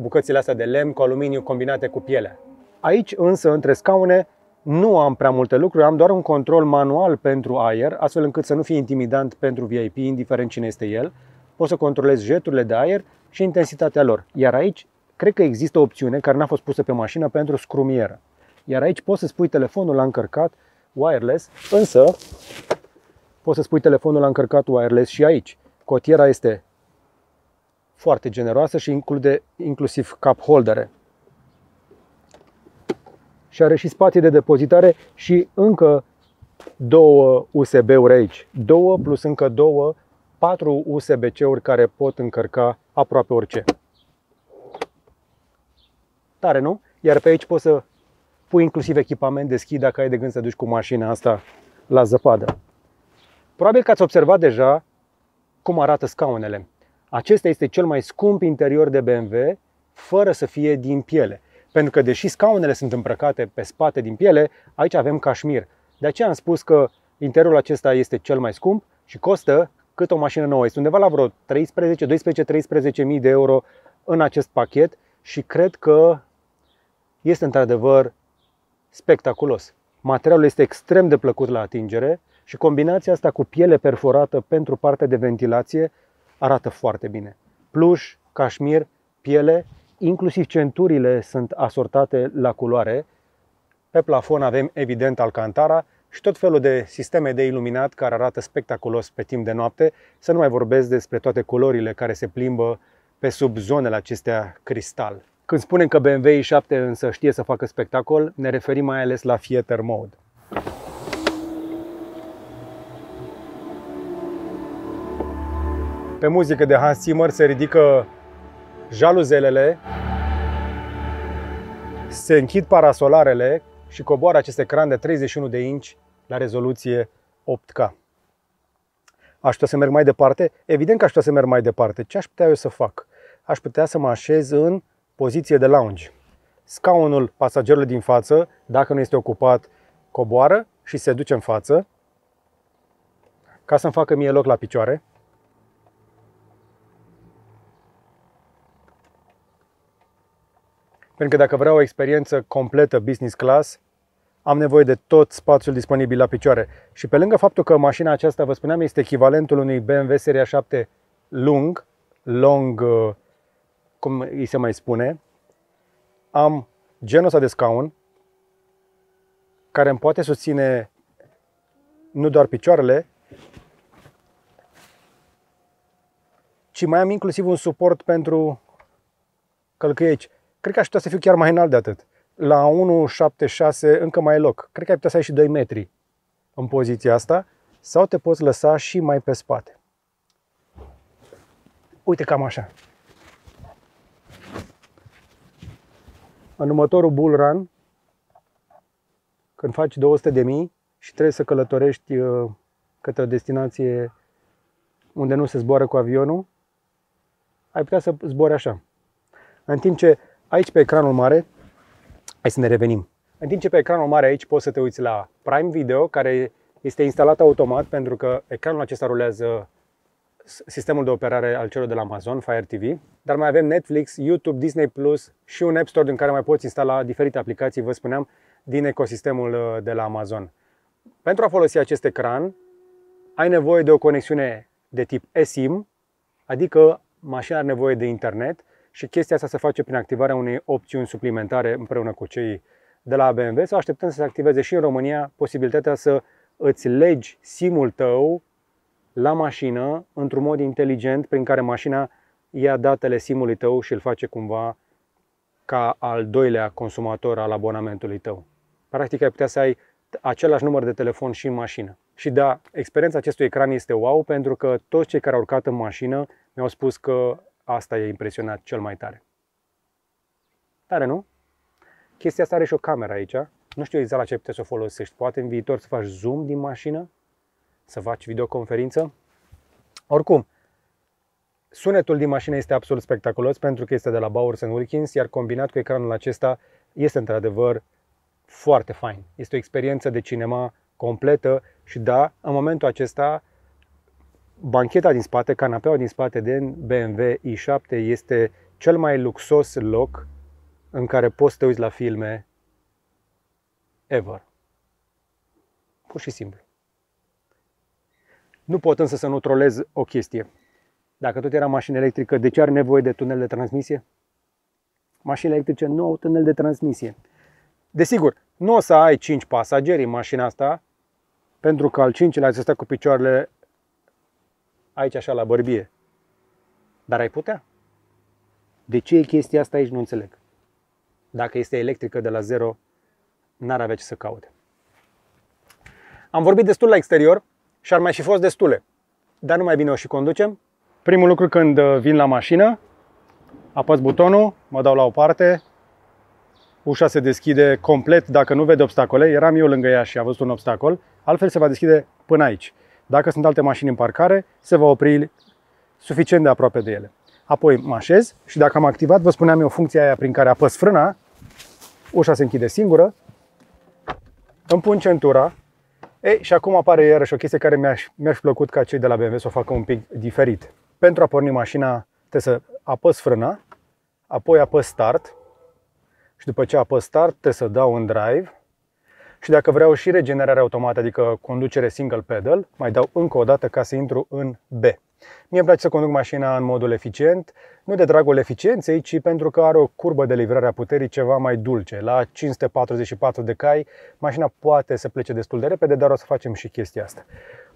bucățile astea de lemn cu aluminiu combinate cu pielea. Aici însă, între scaune, nu am prea multe lucruri, am doar un control manual pentru aer, astfel încât să nu fie intimidant pentru V I P, indiferent cine este el. Poți să controlezi jeturile de aer și intensitatea lor. Iar aici, cred că există o opțiune care n-a fost pusă pe mașină pentru scrumieră. Iar aici poți să-ți pui telefonul la încărcat wireless, însă poți să-ți pui telefonul la încărcat wireless și aici. Cotiera este foarte generoasă și include inclusiv cup holdere. Și are și spații de depozitare și încă două U S B-uri aici. Două plus încă două, patru U S B C-uri care pot încărca aproape orice. Tare, nu? Iar pe aici poți să pui inclusiv echipament de schi dacă ai de gând să duci cu mașina asta la zăpadă. Probabil că ați observat deja cum arată scaunele. Acesta este cel mai scump interior de B M W, fără să fie din piele. Pentru că, deși scaunele sunt îmbrăcate pe spate din piele, aici avem cașmir. De aceea am spus că interiorul acesta este cel mai scump și costă cât o mașină nouă. Este undeva la vreo treisprezece, doisprezece, treisprezece mii de euro în acest pachet și cred că este într-adevăr spectaculos. Materialul este extrem de plăcut la atingere și combinația asta cu piele perforată pentru partea de ventilație arată foarte bine. Pluș, cașmir, piele, inclusiv centurile sunt asortate la culoare. Pe plafon avem evident alcantara și tot felul de sisteme de iluminat care arată spectaculos pe timp de noapte, să nu mai vorbesc despre toate culorile care se plimbă pe sub zonele acestea cristal. Când spunem că B M W i șapte însă știe să facă spectacol, ne referim mai ales la theater mode. Pe muzică de Hans Zimmer se ridică jaluzelele, se închid parasolarele și coboară acest ecran de treizeci și unu de inci la rezoluție opt K. Aș putea să merg mai departe? Evident că aș putea să merg mai departe. Ce aș putea eu să fac? Aș putea să mă așez în poziție de lounge. Scaunul pasagerului din față, dacă nu este ocupat, coboară și se duce în față, ca să-mi facă mie loc la picioare. Pentru că dacă vreau o experiență completă business class, am nevoie de tot spațiul disponibil la picioare. Și pe lângă faptul că mașina aceasta, vă spuneam, este echivalentul unui B M W seria șapte lung, long, cum îi se mai spune, am genul ăsta de scaun care îmi poate susține nu doar picioarele, ci mai am inclusiv un suport pentru călcâieci. Cred că aș putea să fiu chiar mai înalt de atât. La unu șapte șase încă mai e loc. Cred că ai putea să ai și doi metri în poziția asta sau te poți lăsa și mai pe spate. Uite, cam așa. În următorul bull run, când faci două sute de mii și trebuie să călătorești către o destinație unde nu se zboară cu avionul, ai putea să zbori așa. În timp ce aici pe ecranul mare, hai să ne revenim. În timp ce pe ecranul mare aici poți să te uiți la Prime Video, care este instalat automat pentru că ecranul acesta rulează sistemul de operare al celor de la Amazon, Fire T V, dar mai avem Netflix, YouTube, Disney Plus și un App Store din care mai poți instala diferite aplicații, vă spuneam, din ecosistemul de la Amazon. Pentru a folosi acest ecran, ai nevoie de o conexiune de tip eSIM, adică mașina are nevoie de internet și chestia asta se face prin activarea unei opțiuni suplimentare împreună cu cei de la B M W sau așteptăm să se activeze și în România posibilitatea să îți legi SIM-ul tău la mașină într-un mod inteligent prin care mașina ia datele SIM-ului tău și îl face cumva ca al doilea consumator al abonamentului tău. Practic ai putea să ai același număr de telefon și în mașină. Și da, experiența acestui ecran este wow pentru că toți cei care au urcat în mașină mi-au spus că asta i-a impresionat cel mai tare. Tare, nu? Chestia asta are și o cameră aici. Nu știu exact la ce puteți să o folosești. Poate în viitor să faci zoom din mașină, să faci videoconferință. Oricum, sunetul din mașină este absolut spectaculos pentru că este de la Bowers and Wilkins, iar combinat cu ecranul acesta este într-adevăr foarte fain. Este o experiență de cinema completă și da, în momentul acesta, bancheta din spate, canapeaua din spate de B M W i șapte este cel mai luxos loc în care poți să te uiți la filme ever. Pur și simplu. Nu pot însă să nu trolez o chestie. Dacă tot era mașină electrică, de ce are nevoie de tunel de transmisie? Mașinile electrice nu au tunel de transmisie. Desigur, nu o să ai cinci pasageri în mașina asta, pentru că al cincilea să stea cu picioarele aici așa la bărbie. Dar ai putea. De ce e chestia asta aici? Nu înțeleg. Dacă este electrică de la zero, n-ar avea ce să caute. Am vorbit destul la exterior și ar mai fi fost destule. Dar nu mai bine o și conducem. Primul lucru când vin la mașină, apăs butonul, mă dau la o parte, ușa se deschide complet dacă nu vede obstacole. Eram eu lângă ea și a văzut un obstacol. Altfel se va deschide până aici. Dacă sunt alte mașini în parcare, se va opri suficient de aproape de ele. Apoi mă așez și dacă am activat, vă spuneam eu, funcția aia prin care apăs frâna, ușa se închide singură, îmi pun centura. Ei, și acum apare iarăși o chestie care mi-aș mi-aș plăcut ca cei de la B M W să o facă un pic diferit. Pentru a porni mașina trebuie să apăs frâna, apoi apăs start și după ce apăs start trebuie să dau în drive. Și dacă vreau și regenerare automată, adică conducere single pedal, mai dau încă o dată ca să intru în B. Mie îmi place să conduc mașina în modul eficient, nu de dragul eficienței, ci pentru că are o curbă de livrare a puterii ceva mai dulce. La cinci sute patruzeci și patru de cai, mașina poate să plece destul de repede, dar o să facem și chestia asta.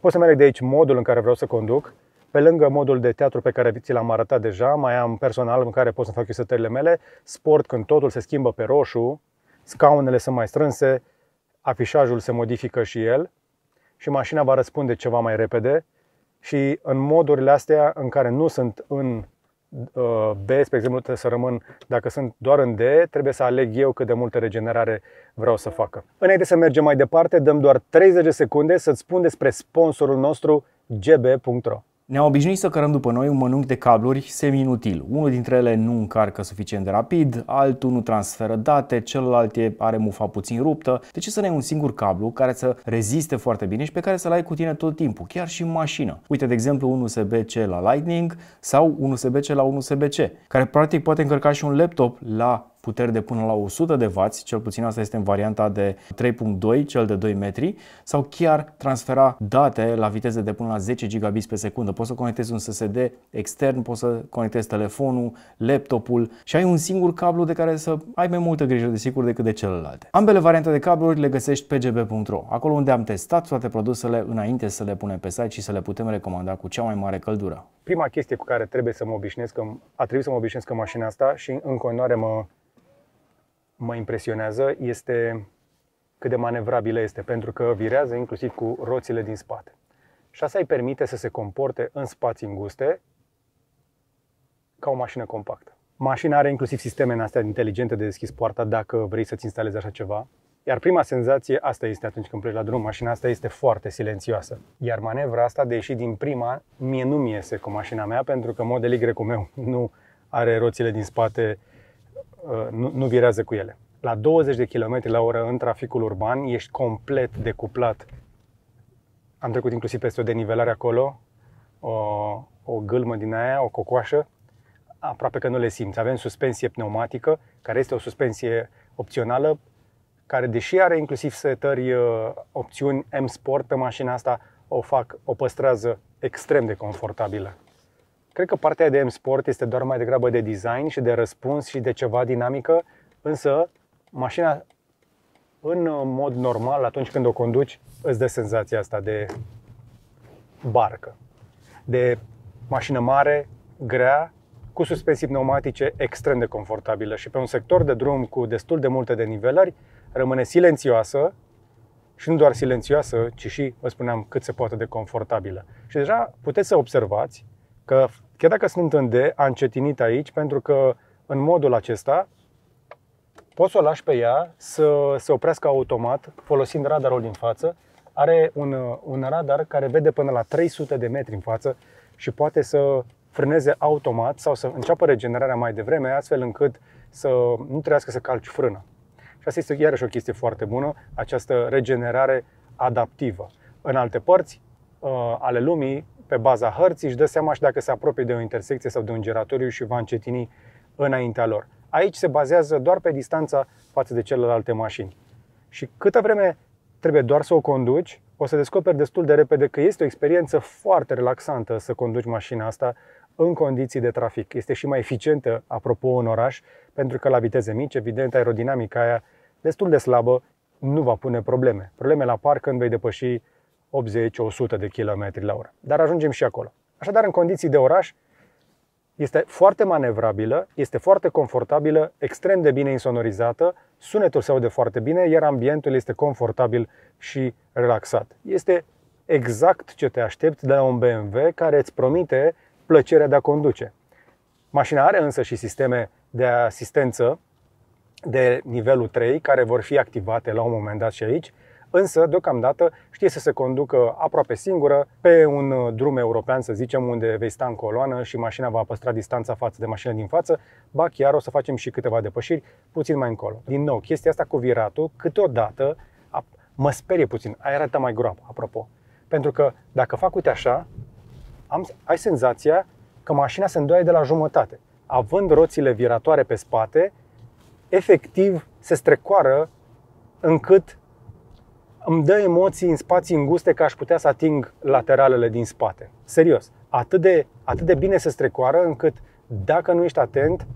Pot să merg de aici modul în care vreau să conduc. Pe lângă modul de teatru pe care ți l-am arătat deja, mai am personal în care pot să fac eu setările mele, sport când totul se schimbă pe roșu, scaunele sunt mai strânse, afișajul se modifică și el și mașina va răspunde ceva mai repede și în modurile astea în care nu sunt în B, spre exemplu, trebuie să rămân, dacă sunt doar în D, trebuie să aleg eu cât de multă regenerare vreau să facă. Înainte să mergem mai departe, dăm doar treizeci de secunde să-ți spun despre sponsorul nostru, G B punct ro. Ne-am obișnuit să cărăm după noi un mănânc de cabluri semi-inutil. Unul dintre ele nu încarcă suficient de rapid, altul nu transferă date, celălalt are mufa puțin ruptă. De ce să ne iei un singur cablu care să reziste foarte bine și pe care să-l ai cu tine tot timpul, chiar și în mașină? Uite, de exemplu, un U S B C la Lightning sau un U S B C la un U S B C, care practic poate încărca și un laptop la puteri de până la o sută de wați, cel puțin asta este în varianta de trei punct doi, cel de doi metri, sau chiar transfera date la viteze de până la zece gigabits pe secundă. Poți să conectezi un S S D extern, poți să conectezi telefonul, laptopul și ai un singur cablu de care să ai mai multă grijă, desigur, decât de celelalte. Ambele variante de cabluri le găsești pe G B punct ro, acolo unde am testat toate produsele înainte să le punem pe site și să le putem recomanda cu cea mai mare căldură. Prima chestie cu care trebuie să mă obișnuiesc, a trebuit să mă obișnuiesc în mașina asta și în continuare mă mă impresionează, este cât de manevrabilă este, pentru că virează inclusiv cu roțile din spate. Și asta îi permite să se comporte în spații înguste ca o mașină compactă. Mașina are inclusiv sisteme în astea inteligente de deschis poarta dacă vrei să-ți instalezi așa ceva. Iar prima senzație asta este atunci când pleci la drum, mașina asta este foarte silențioasă. Iar manevra asta de ieși din prima, mie nu mi iese cu mașina mea, pentru că Model Y-ul meu nu are roțile din spate, Nu, nu virează cu ele. La douăzeci de kilometri la oră în traficul urban ești complet decuplat. Am trecut inclusiv peste o denivelare acolo, o, o gâlmă din aia, o cocoașă, aproape că nu le simți. Avem suspensie pneumatică, care este o suspensie opțională, care deși are inclusiv setări, opțiuni M-Sport pe mașina asta, o fac, o păstrează extrem de confortabilă. Cred că partea de M-Sport este doar mai degrabă de design și de răspuns și de ceva dinamică, însă mașina în mod normal, atunci când o conduci, îți dă senzația asta de barcă, de mașină mare, grea, cu suspensii pneumatice extrem de confortabilă și pe un sector de drum cu destul de multe denivelări rămâne silențioasă și nu doar silențioasă, ci și, vă spuneam, cât se poate de confortabilă. Și deja puteți să observați că chiar dacă sunt în D, a încetinit aici, pentru că în modul acesta poți să o lași pe ea să se oprească automat folosind radarul din față. Are un, un radar care vede până la trei sute de metri în față și poate să frâneze automat sau să înceapă regenerarea mai devreme, astfel încât să nu trebuiască să calci frână. Și asta este iarăși o chestie foarte bună, această regenerare adaptivă. În alte părți ale lumii, pe baza hărții, își dă seama și dacă se apropie de o intersecție sau de un giratoriu și va încetini înaintea lor. Aici se bazează doar pe distanța față de celelalte mașini. Și câtă vreme trebuie doar să o conduci, o să descoperi destul de repede că este o experiență foarte relaxantă să conduci mașina asta în condiții de trafic. Este și mai eficientă, apropo, în oraș, pentru că la viteze mici, evident, aerodinamica aia destul de slabă nu va pune probleme. Problemele apar când vei depăși optzeci o sută de kilometri la oră. Dar ajungem și acolo. Așadar, în condiții de oraș, este foarte manevrabilă, este foarte confortabilă, extrem de bine insonorizată, sunetul se aude foarte bine, iar ambientul este confortabil și relaxat. Este exact ce te aștepți de la un B M W care îți promite plăcerea de a conduce. Mașina are însă și sisteme de asistență de nivelul trei, care vor fi activate la un moment dat și aici, însă, deocamdată, știe să se conducă aproape singură pe un drum european, să zicem, unde vei sta în coloană și mașina va păstra distanța față de mașina din față, ba chiar o să facem și câteva depășiri puțin mai încolo. Din nou, chestia asta cu viratul, câteodată, mă sperie puțin, aia arată mai groapă, apropo. Pentru că dacă fac, uite așa, am, ai senzația că mașina se îndoaie de la jumătate. Având roțile viratoare pe spate, efectiv se strecoară încât îmi dă emoții în spații înguste că aș putea să ating lateralele din spate. Serios, atât de, atât de bine se strecoară încât, dacă nu ești atent,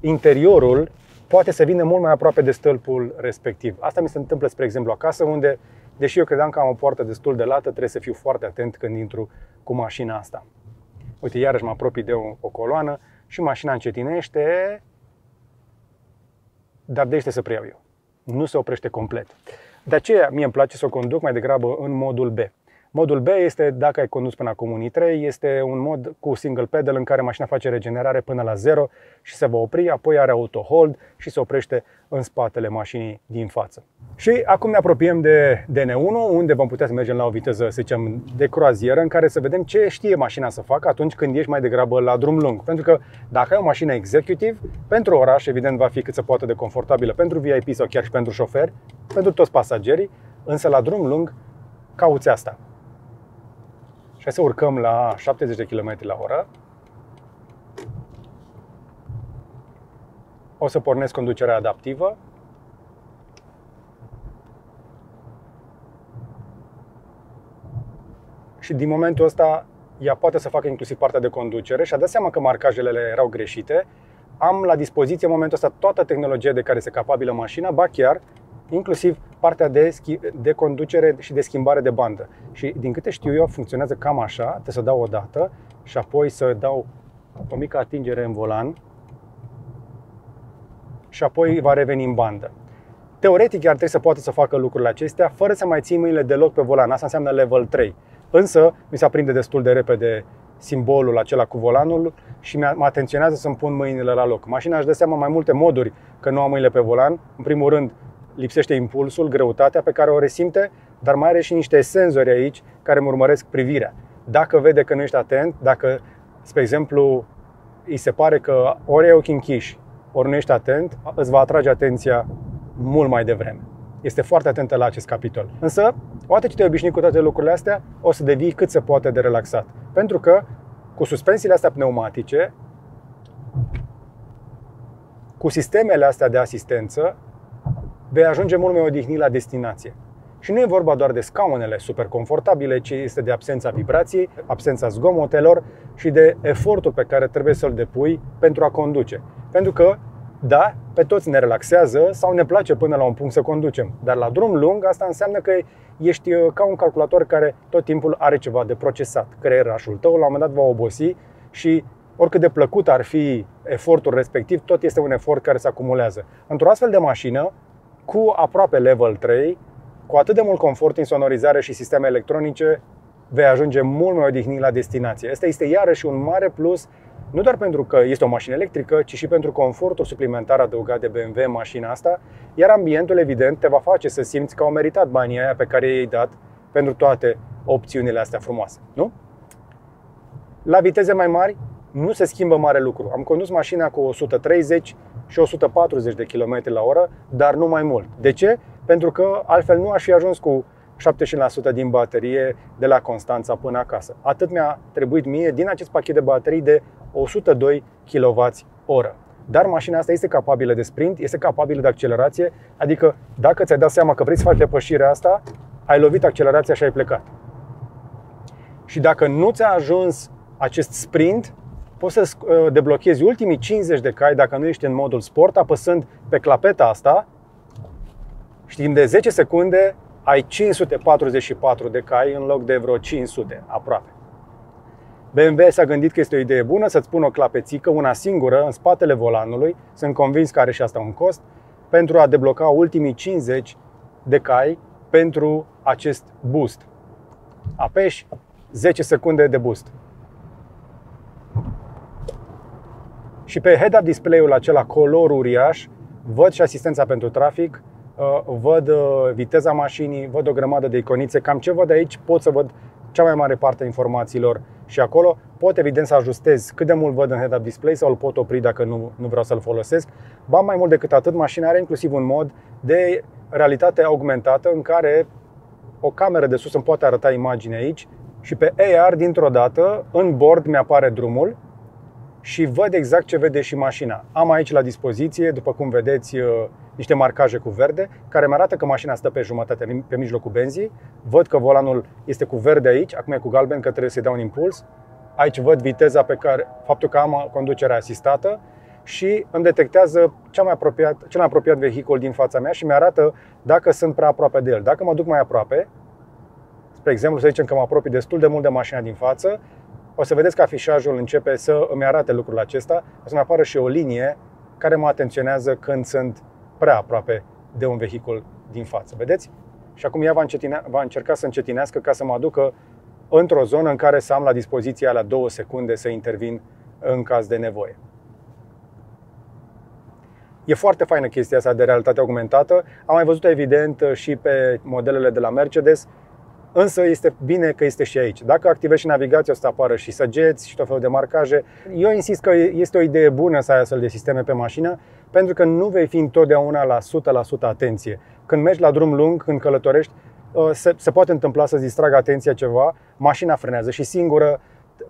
interiorul poate să vină mult mai aproape de stâlpul respectiv. Asta mi se întâmplă, spre exemplu, acasă, unde, deși eu credeam că am o poartă destul de lată, trebuie să fiu foarte atent când intru cu mașina asta. Uite, iarăși mă apropii de o, o coloană și mașina încetinește, dar dește să preiau eu. Nu se oprește complet. De aceea mie îmi place să o conduc mai degrabă în modul B. Modul B este, dacă ai condus până acum un i trei, este un mod cu single pedal în care mașina face regenerare până la zero și se va opri, apoi are auto hold și se oprește în spatele mașinii din față. Și acum ne apropiem de D N unu, unde vom putea să mergem la o viteză, să zicem, de croazieră, în care să vedem ce știe mașina să facă atunci când ești mai degrabă la drum lung. Pentru că dacă ai o mașină executive, pentru oraș, evident, va fi cât se poate de confortabilă pentru V I P sau chiar și pentru șoferi, pentru toți pasagerii, însă la drum lung cauți asta. Și hai să urcăm la șaptezeci de kilometri la oră. O să pornesc conducerea adaptivă. Și din momentul ăsta ea poate să facă inclusiv partea de conducere și a dat seama că marcajele erau greșite. Am la dispoziție în momentul ăsta toată tehnologia de care se capabilă mașina, ba chiar inclusiv partea de, de conducere și de schimbare de bandă. Și din câte știu eu, funcționează cam așa, trebuie să dau o dată și apoi să dau o mică atingere în volan și apoi va reveni în bandă. Teoretic ar trebui să poată să facă lucrurile acestea fără să mai ții mâinile deloc pe volan, asta înseamnă level trei. Însă mi se aprinde destul de repede simbolul acela cu volanul și mă atenționează să-mi pun mâinile la loc. Mașina își dă seama mai multe moduri că nu am mâinile pe volan. În primul rând, lipsește impulsul, greutatea pe care o resimte, dar mai are și niște senzori aici care îmi urmăresc privirea. Dacă vede că nu ești atent, dacă, spre exemplu, îi se pare că ori ai ochii închiși, ori nu ești atent, îți va atrage atenția mult mai devreme. Este foarte atentă la acest capitol. Însă, odată ce te obișnui cu toate lucrurile astea, o să devii cât se poate de relaxat. Pentru că, cu suspensiile astea pneumatice, cu sistemele astea de asistență, vei ajunge mult mai odihnit la destinație. Și nu e vorba doar de scaunele super confortabile, ci este de absența vibrației, absența zgomotelor și de efortul pe care trebuie să-l depui pentru a conduce. Pentru că, da, pe toți ne relaxează sau ne place până la un punct să conducem, dar la drum lung asta înseamnă că ești ca un calculator care tot timpul are ceva de procesat. Creierașul tău la un moment dat va obosi și oricât de plăcut ar fi efortul respectiv, tot este un efort care se acumulează. Într-o astfel de mașină, cu aproape level trei, cu atât de mult confort, insonorizare și sisteme electronice, vei ajunge mult mai odihnit la destinație. Asta este iarăși un mare plus, nu doar pentru că este o mașină electrică, ci și pentru confortul suplimentar adăugat de B M W în mașina asta, iar ambientul, evident, te va face să simți că au meritat banii aia pe care i-ai dat pentru toate opțiunile astea frumoase, nu? La viteze mai mari nu se schimbă mare lucru. Am condus mașina cu o sută treizeci și o sută patruzeci de kilometri la oră, dar nu mai mult. De ce? Pentru că altfel nu aș fi ajuns cu șaptezeci la sută din baterie de la Constanța până acasă. Atât mi-a trebuit mie din acest pachet de baterii de o sută doi kilowați oră. Dar mașina asta este capabilă de sprint, este capabilă de accelerație, adică dacă ți-ai dat seama că vrei să faci depășirea asta, ai lovit accelerația și ai plecat. Și dacă nu ți-a ajuns acest sprint, poți să deblochezi ultimii cincizeci de cai dacă nu ești în modul sport, apăsând pe clapeta asta și timp de zece secunde ai cinci sute patruzeci și patru de cai în loc de vreo cinci sute, aproape. B M W s-a gândit că este o idee bună să-ți pun o clapețică, una singură, în spatele volanului, sunt convins că are și asta un cost, pentru a debloca ultimii cincizeci de cai pentru acest boost. Apeși zece secunde de boost. Și pe head-up display-ul acela color uriaș, văd și asistența pentru trafic, văd viteza mașinii, văd o grămadă de iconițe. Cam ce văd aici pot să văd cea mai mare parte a informațiilor și acolo pot evident să ajustez cât de mult văd în head-up display sau îl pot opri dacă nu, nu vreau să-l folosesc. Ba mai mult decât atât, mașina are inclusiv un mod de realitate augmentată în care o cameră de sus îmi poate arăta imagine aici și pe A R dintr-o dată în bord mi-apare drumul și văd exact ce vede și mașina. Am aici la dispoziție, după cum vedeți, niște marcaje cu verde, care mi-arată că mașina stă pe jumătate, pe mijlocul benzii. Văd că volanul este cu verde aici, acum e cu galben că trebuie să-i dau un impuls. Aici văd viteza pe care, faptul că am conducerea asistată și îmi detectează cel mai apropiat, cel mai apropiat vehicul din fața mea și mi-arată dacă sunt prea aproape de el. Dacă mă duc mai aproape, spre exemplu să zicem că mă apropii destul de mult de mașina din față, o să vedeți că afișajul începe să îmi arate lucrul acesta, o să-mi apară și o linie care mă atenționează când sunt prea aproape de un vehicul din față. Vedeți? și acum ea va, încetina, va încerca să încetinească ca să mă aducă într-o zonă în care să am la dispoziție alea două secunde să intervin în caz de nevoie. E foarte faină chestia asta de realitate augmentată. Am mai văzut-o evident și pe modelele de la Mercedes, însă este bine că este și aici. Dacă activezi și navigația, o să apară și săgeți și tot felul de marcaje. Eu insist că este o idee bună să ai astfel de sisteme pe mașină, pentru că nu vei fi întotdeauna la o sută la sută atenție. Când mergi la drum lung, când călătorești, se, se poate întâmpla să-ți distragă atenția ceva, mașina frenează și singură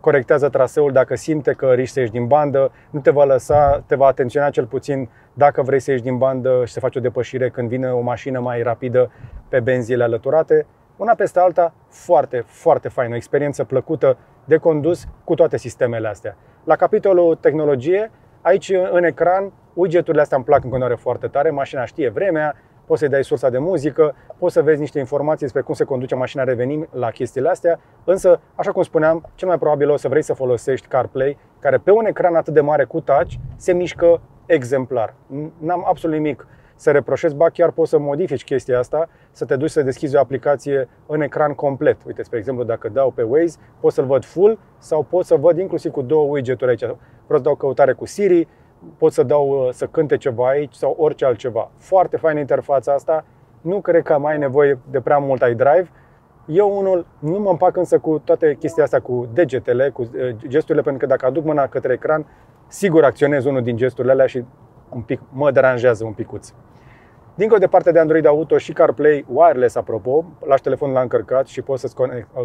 corectează traseul dacă simte că riști să ieși din bandă, nu te va lăsa, te va atenționa cel puțin dacă vrei să ieși din bandă și să faci o depășire când vine o mașină mai rapidă pe benzile alăturate. Una peste alta, foarte, foarte faină, o experiență plăcută de condus cu toate sistemele astea. La capitolul tehnologie, aici în ecran, widget-urile astea îmi plac în continuare foarte tare, mașina știe vremea, poți să-i dai sursa de muzică, poți să vezi niște informații despre cum se conduce mașina, revenim la chestiile astea, însă, așa cum spuneam, cel mai probabil o să vrei să folosești CarPlay, care pe un ecran atât de mare cu touch se mișcă exemplar. N-am absolut nimic să reproșez, ba chiar poți să modifici chestia asta, să te duci să deschizi o aplicație în ecran complet. Uite, spre exemplu, dacă dau pe Waze, pot să-l văd full sau pot să văd inclusiv cu două widget-uri aici. Vreau să dau căutare cu Siri, pot să dau să cânte ceva aici sau orice altceva. Foarte faină interfața asta, nu cred că mai ai nevoie de prea mult iDrive. Eu unul nu mă împac însă cu toate chestia asta, cu degetele, cu gesturile, pentru că dacă aduc mâna către ecran, sigur acționez unul din gesturile alea și un pic mă deranjează un picuț. Dincolo de partea de Android Auto și CarPlay wireless, apropo, lași telefonul la încărcat și poți să-ți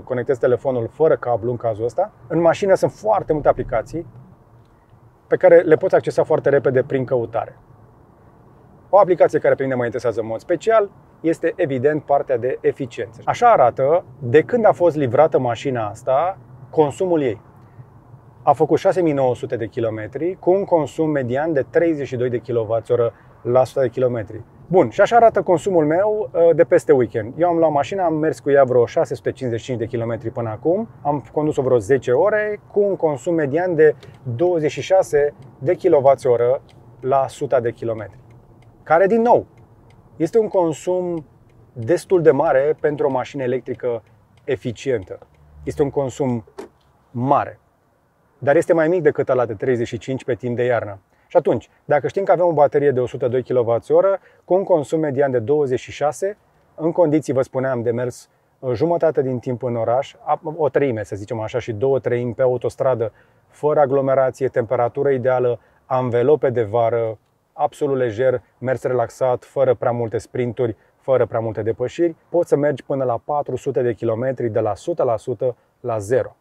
conectezi telefonul fără cablu în cazul ăsta. În mașină sunt foarte multe aplicații pe care le poți accesa foarte repede prin căutare. O aplicație care pe mine mă interesează în mod special este evident partea de eficiență. Așa arată de când a fost livrată mașina asta, consumul ei. A făcut șase mii nouă sute de kilometri cu un consum median de treizeci și doi de kilowați oră la o sută de kilometri. Bun, și așa arată consumul meu de peste weekend. Eu am luat mașina, am mers cu ea vreo șase sute cincizeci și cinci de kilometri până acum, am condus-o vreo zece ore cu un consum median de douăzeci și șase de kilowați oră la o sută de kilometri. Care, din nou, este un consum destul de mare pentru o mașină electrică eficientă. Este un consum mare, dar este mai mic decât ăla de treizeci și cinci pe timp de iarnă. Și atunci, dacă știm că avem o baterie de o sută doi kilowați oră cu un consum median de douăzeci și șase, în condiții, vă spuneam, de mers jumătate din timp în oraș, o treime, să zicem așa, și două treimi pe autostradă, fără aglomerație, temperatură ideală, anvelope de vară, absolut lejer, mers relaxat, fără prea multe sprinturi, fără prea multe depășiri, poți să mergi până la patru sute de kilometri de la o sută la sută la zero.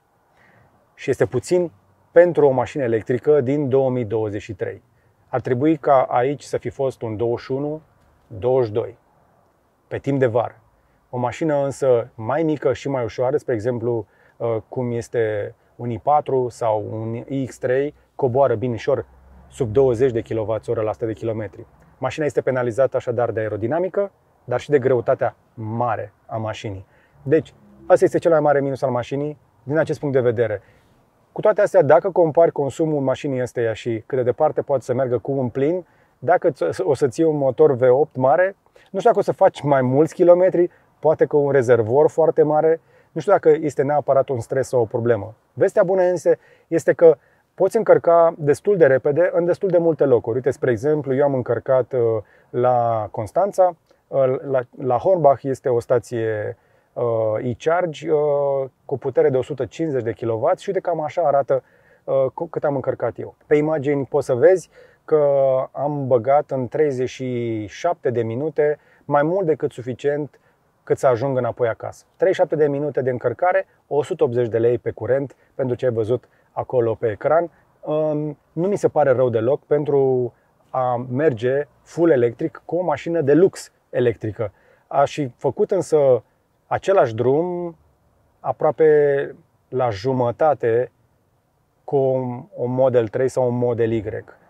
Și este puțin pentru o mașină electrică din două mii douăzeci și trei. Ar trebui ca aici să fi fost un douăzeci și unu douăzeci și doi pe timp de vară. O mașină însă mai mică și mai ușoară, spre exemplu cum este un i patru sau un i x trei, coboară binișor sub douăzeci de kilowați oră la o sută de kilometri. Mașina este penalizată așadar de aerodinamică, dar și de greutatea mare a mașinii. Deci, asta este cel mai mare minus al mașinii din acest punct de vedere. Cu toate astea, dacă compari consumul mașinii ăsteia și cât de departe poate să meargă cu un plin, dacă o să ții un motor V opt mare, nu știu dacă o să faci mai mulți kilometri, poate că un rezervor foarte mare, nu știu dacă este neapărat un stres sau o problemă. Vestea bună însă este că poți încărca destul de repede în destul de multe locuri. Uite, spre exemplu, eu am încărcat la Constanța, la, la Hornbach este o stație e-Charge cu putere de o sută cincizeci de kilowați și uite cam așa arată cât am încărcat eu. Pe imagini poți să vezi că am băgat în treizeci și șapte de minute mai mult decât suficient cât să ajung înapoi acasă. treizeci și șapte de minute de încărcare, o sută optzeci de lei pe curent, pentru ce ai văzut acolo pe ecran. Nu mi se pare rău deloc pentru a merge full electric cu o mașină de lux electrică. Aș fi făcut însă același drum aproape la jumătate cu un Model trei sau un Model Y.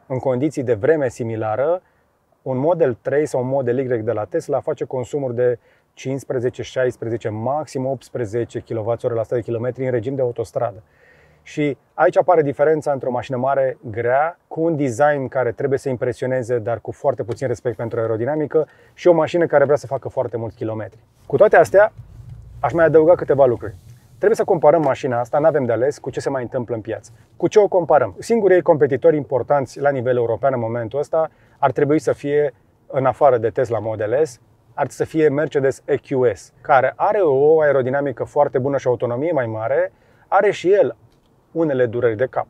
În condiții de vreme similară, un Model trei sau un Model Y de la Tesla face consumuri de cincisprezece, șaisprezece, maxim optsprezece kilowați oră la o sută de kilometri în regim de autostradă. Și aici apare diferența între o mașină mare, grea, cu un design care trebuie să impresioneze, dar cu foarte puțin respect pentru aerodinamică, și o mașină care vrea să facă foarte mulți kilometri. Cu toate astea, aș mai adăuga câteva lucruri. Trebuie să comparăm mașina asta, n-avem de ales, cu ce se mai întâmplă în piață. Cu ce o comparăm? Singurii ei competitori importanți la nivel european în momentul ăsta ar trebui să fie, în afară de Tesla Model S, ar să fie Mercedes E Q S, care are o aerodinamică foarte bună și o autonomie mai mare, are și el unele dureri de cap.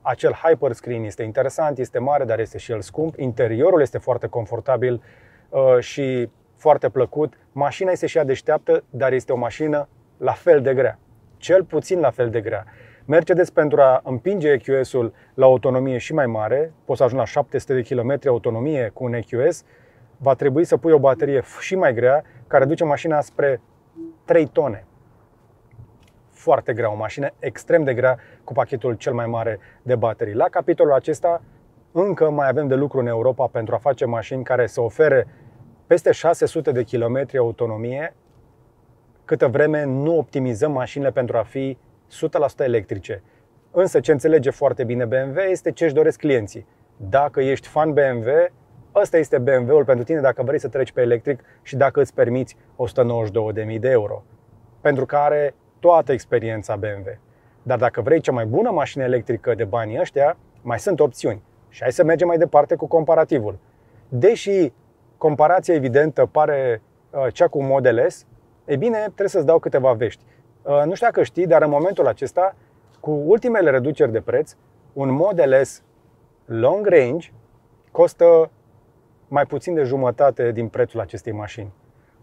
Acel hyperscreen este interesant, este mare, dar este și el scump, interiorul este foarte confortabil și foarte plăcut, mașina este și ea deșteaptă, dar este o mașină la fel de grea, cel puțin la fel de grea. Mercedes, pentru a împinge E Q S-ul la autonomie și mai mare, poți să ajungi la șapte sute de kilometri autonomie cu un E Q S, va trebui să pui o baterie și mai grea, care duce mașina spre trei tone. Foarte grea, o mașină extrem de grea cu pachetul cel mai mare de baterii. La capitolul acesta încă mai avem de lucru în Europa pentru a face mașini care să ofere peste șase sute de kilometri autonomie, câtă vreme nu optimizăm mașinile pentru a fi o sută la sută electrice. Însă ce înțelege foarte bine B M W este ce își doresc clienții. Dacă ești fan B M W, ăsta este B M W-ul pentru tine dacă vrei să treci pe electric și dacă îți permiți o sută nouăzeci și două de mii de euro, pentru că are toată experiența B M W. Dar dacă vrei cea mai bună mașină electrică de banii ăștia, mai sunt opțiuni. Și hai să mergem mai departe cu comparativul. Deși comparația evidentă pare cea cu Model S, e bine, trebuie să-ți dau câteva vești. Nu știu dacă știi, dar în momentul acesta, cu ultimele reduceri de preț, un Model S Long Range costă mai puțin de jumătate din prețul acestei mașini.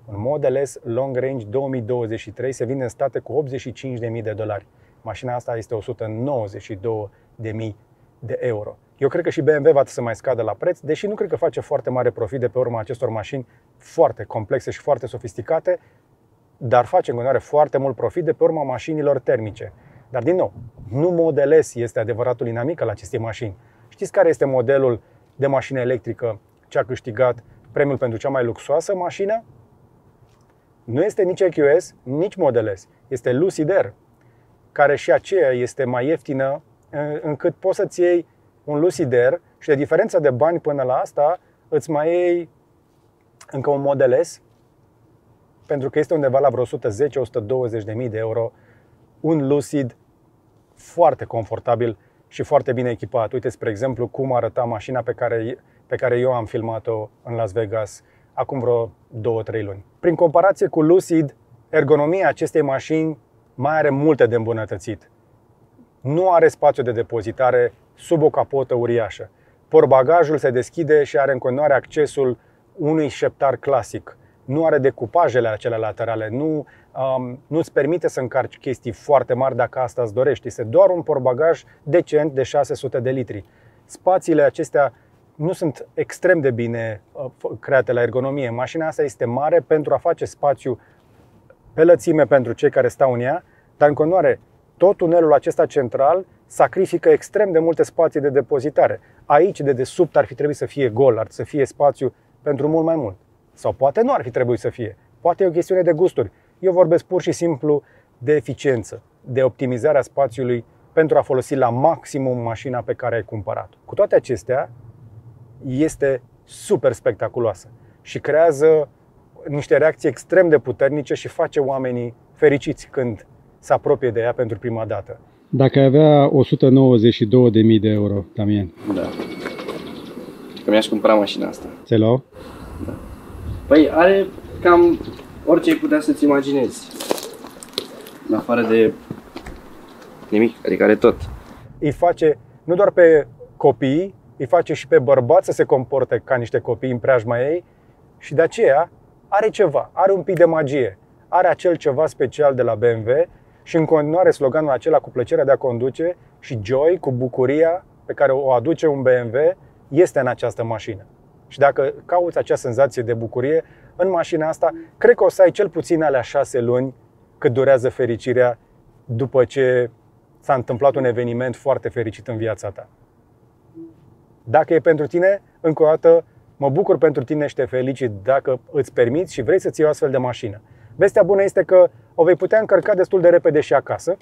Un Model S Long Range două mii douăzeci și trei se vinde în state cu optzeci și cinci de mii de dolari. Mașina asta este o sută nouăzeci și două de mii de euro. Eu cred că și B M W va să mai scadă la preț, deși nu cred că face foarte mare profit de pe urma acestor mașini foarte complexe și foarte sofisticate, dar face în continuare foarte mult profit de pe urma mașinilor termice. Dar din nou, nu Model S este adevăratul inamic al acestei mașini. Știți care este modelul de mașină electrică ce a câștigat premiul pentru cea mai luxoasă mașină? Nu este nici E Q S, nici Model S. Este Lucid, care și aceea este mai ieftină, încât poți să-ți iei un Lucid și de diferența de bani până la asta îți mai iei încă un Model S, pentru că este undeva la vreo o sută zece - o sută douăzeci de mii de euro, un Lucid foarte confortabil și foarte bine echipat. Uite, spre exemplu, cum arăta mașina pe care, pe care eu am filmat-o în Las Vegas acum vreo două trei luni. Prin comparație cu Lucid, ergonomia acestei mașini mai are multe de îmbunătățit. Nu are spațiu de depozitare sub o capotă uriașă. Portbagajul se deschide și are în continuare accesul unui șeptar clasic. Nu are decupajele acelea laterale, nu um, îți permite să încarci chestii foarte mari dacă asta îți dorești. Este doar un portbagaj decent de șase sute de litri. Spațiile acestea nu sunt extrem de bine create la ergonomie. Mașina asta este mare pentru a face spațiu pe lățime pentru cei care stau în ea, dar în continuare, tot tunelul acesta central sacrifică extrem de multe spații de depozitare. Aici, de desubt, ar fi trebuit să fie gol, ar să fie spațiu pentru mult mai mult. Sau poate nu ar fi trebuit să fie. Poate e o chestiune de gusturi. Eu vorbesc pur și simplu de eficiență, de optimizarea spațiului pentru a folosi la maximum mașina pe care ai cumpărat-o. Cu toate acestea, este super spectaculoasă și creează niște reacții extrem de puternice și face oamenii fericiți când se apropie de ea pentru prima dată. Dacă avea o sută nouăzeci și două de mii de euro, Damian. Da. Că mi-aș cumpăra mașina asta. Ți-ai luat? Da. Păi are cam orice ai putea să-ți imaginezi, în afară de nimic, adică are tot. Îi face nu doar pe copii, îi face și pe bărbați să se comporte ca niște copii în preajma ei și de aceea are ceva, are un pic de magie, are acel ceva special de la B M W și în continuare sloganul acela cu plăcerea de a conduce și joy, cu bucuria pe care o aduce un B M W, este în această mașină. Și dacă cauți acea senzație de bucurie în mașina asta, cred că o să ai cel puțin alea șase luni cât durează fericirea după ce s-a întâmplat un eveniment foarte fericit în viața ta. Dacă e pentru tine, încă o dată, mă bucur pentru tine și te felicit dacă îți permiți și vrei să-ți iei o astfel de mașină. Vestea bună este că o vei putea încărca destul de repede și acasă,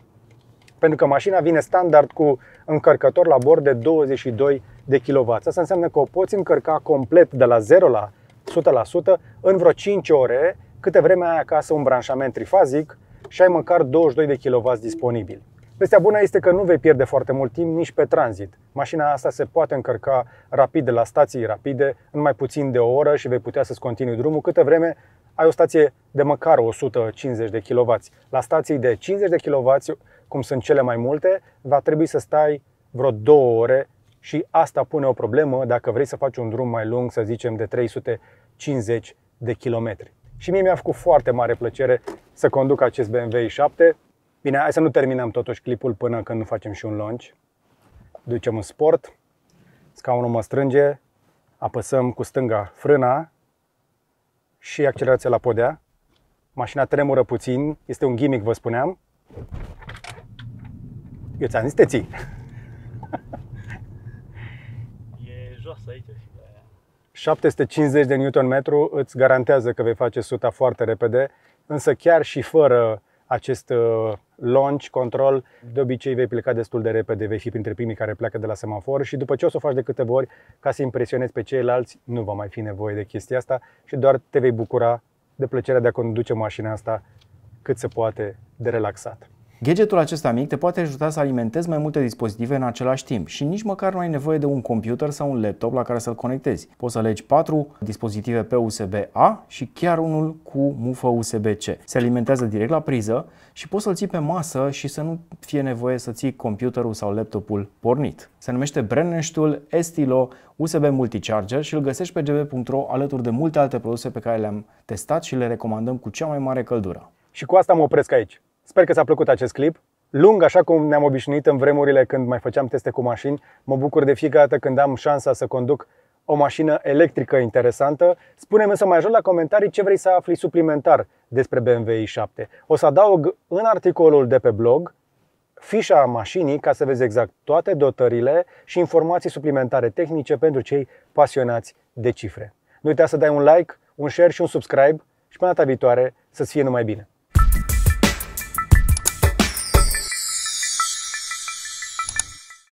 pentru că mașina vine standard cu încărcător la bord de douăzeci și doi de kilowați. Asta înseamnă că o poți încărca complet de la zero la o sută la sută în vreo cinci ore, câte vreme ai acasă un branșament trifazic și ai măcar douăzeci și doi de kilowați disponibil. Vestea bună este că nu vei pierde foarte mult timp nici pe tranzit. Mașina asta se poate încărca rapid de la stații rapide, în mai puțin de o oră, și vei putea să-ți continui drumul câtă vreme ai o stație de măcar o sută cincizeci de kilowați. La stații de cincizeci de kilowați, cum sunt cele mai multe, va trebui să stai vreo două ore și asta pune o problemă dacă vrei să faci un drum mai lung, să zicem de trei sute cincizeci de kilometri. Și mie mi-a făcut foarte mare plăcere să conduc acest B M W i șapte. Bine, hai să nu terminăm totuși clipul până când nu facem și un launch. Ducem în sport, scaunul mă strânge, apăsăm cu stânga frâna și accelerația la podea. Mașina tremură puțin, este un gimmick, vă spuneam. Eu ți-am zis, te ții. E jos aici. șapte sute cincizeci de newton metri îți garantează că vei face suta foarte repede, însă chiar și fără acest launch control, de obicei vei pleca destul de repede, vei fi printre primii care pleacă de la semafor și după ce o să o faci de câteva ori, ca să impresionezi pe ceilalți, nu va mai fi nevoie de chestia asta și doar te vei bucura de plăcerea de a conduce mașina asta cât se poate de relaxat. Gadgetul acesta mic te poate ajuta să alimentezi mai multe dispozitive în același timp și nici măcar nu ai nevoie de un computer sau un laptop la care să-l conectezi. Poți să alegi patru dispozitive pe U S B A și chiar unul cu mufă U S B C. Se alimentează direct la priză și poți să-l ții pe masă și să nu fie nevoie să ții computerul sau laptopul pornit. Se numește Brennenstuhl Estilo U S B Multicharger și îl găsești pe G B punct ro alături de multe alte produse pe care le-am testat și le recomandăm cu cea mai mare căldură. Și cu asta mă opresc aici. Sper că ți-a plăcut acest clip, lung așa cum ne-am obișnuit în vremurile când mai făceam teste cu mașini. Mă bucur de fiecare dată când am șansa să conduc o mașină electrică interesantă. Spune-mi să mai ajut la comentarii ce vrei să afli suplimentar despre B M W i șapte. O să adaug în articolul de pe blog fișa mașinii ca să vezi exact toate dotările și informații suplimentare tehnice pentru cei pasionați de cifre. Nu uita să dai un like, un share și un subscribe și până data viitoare să-ți fie numai bine!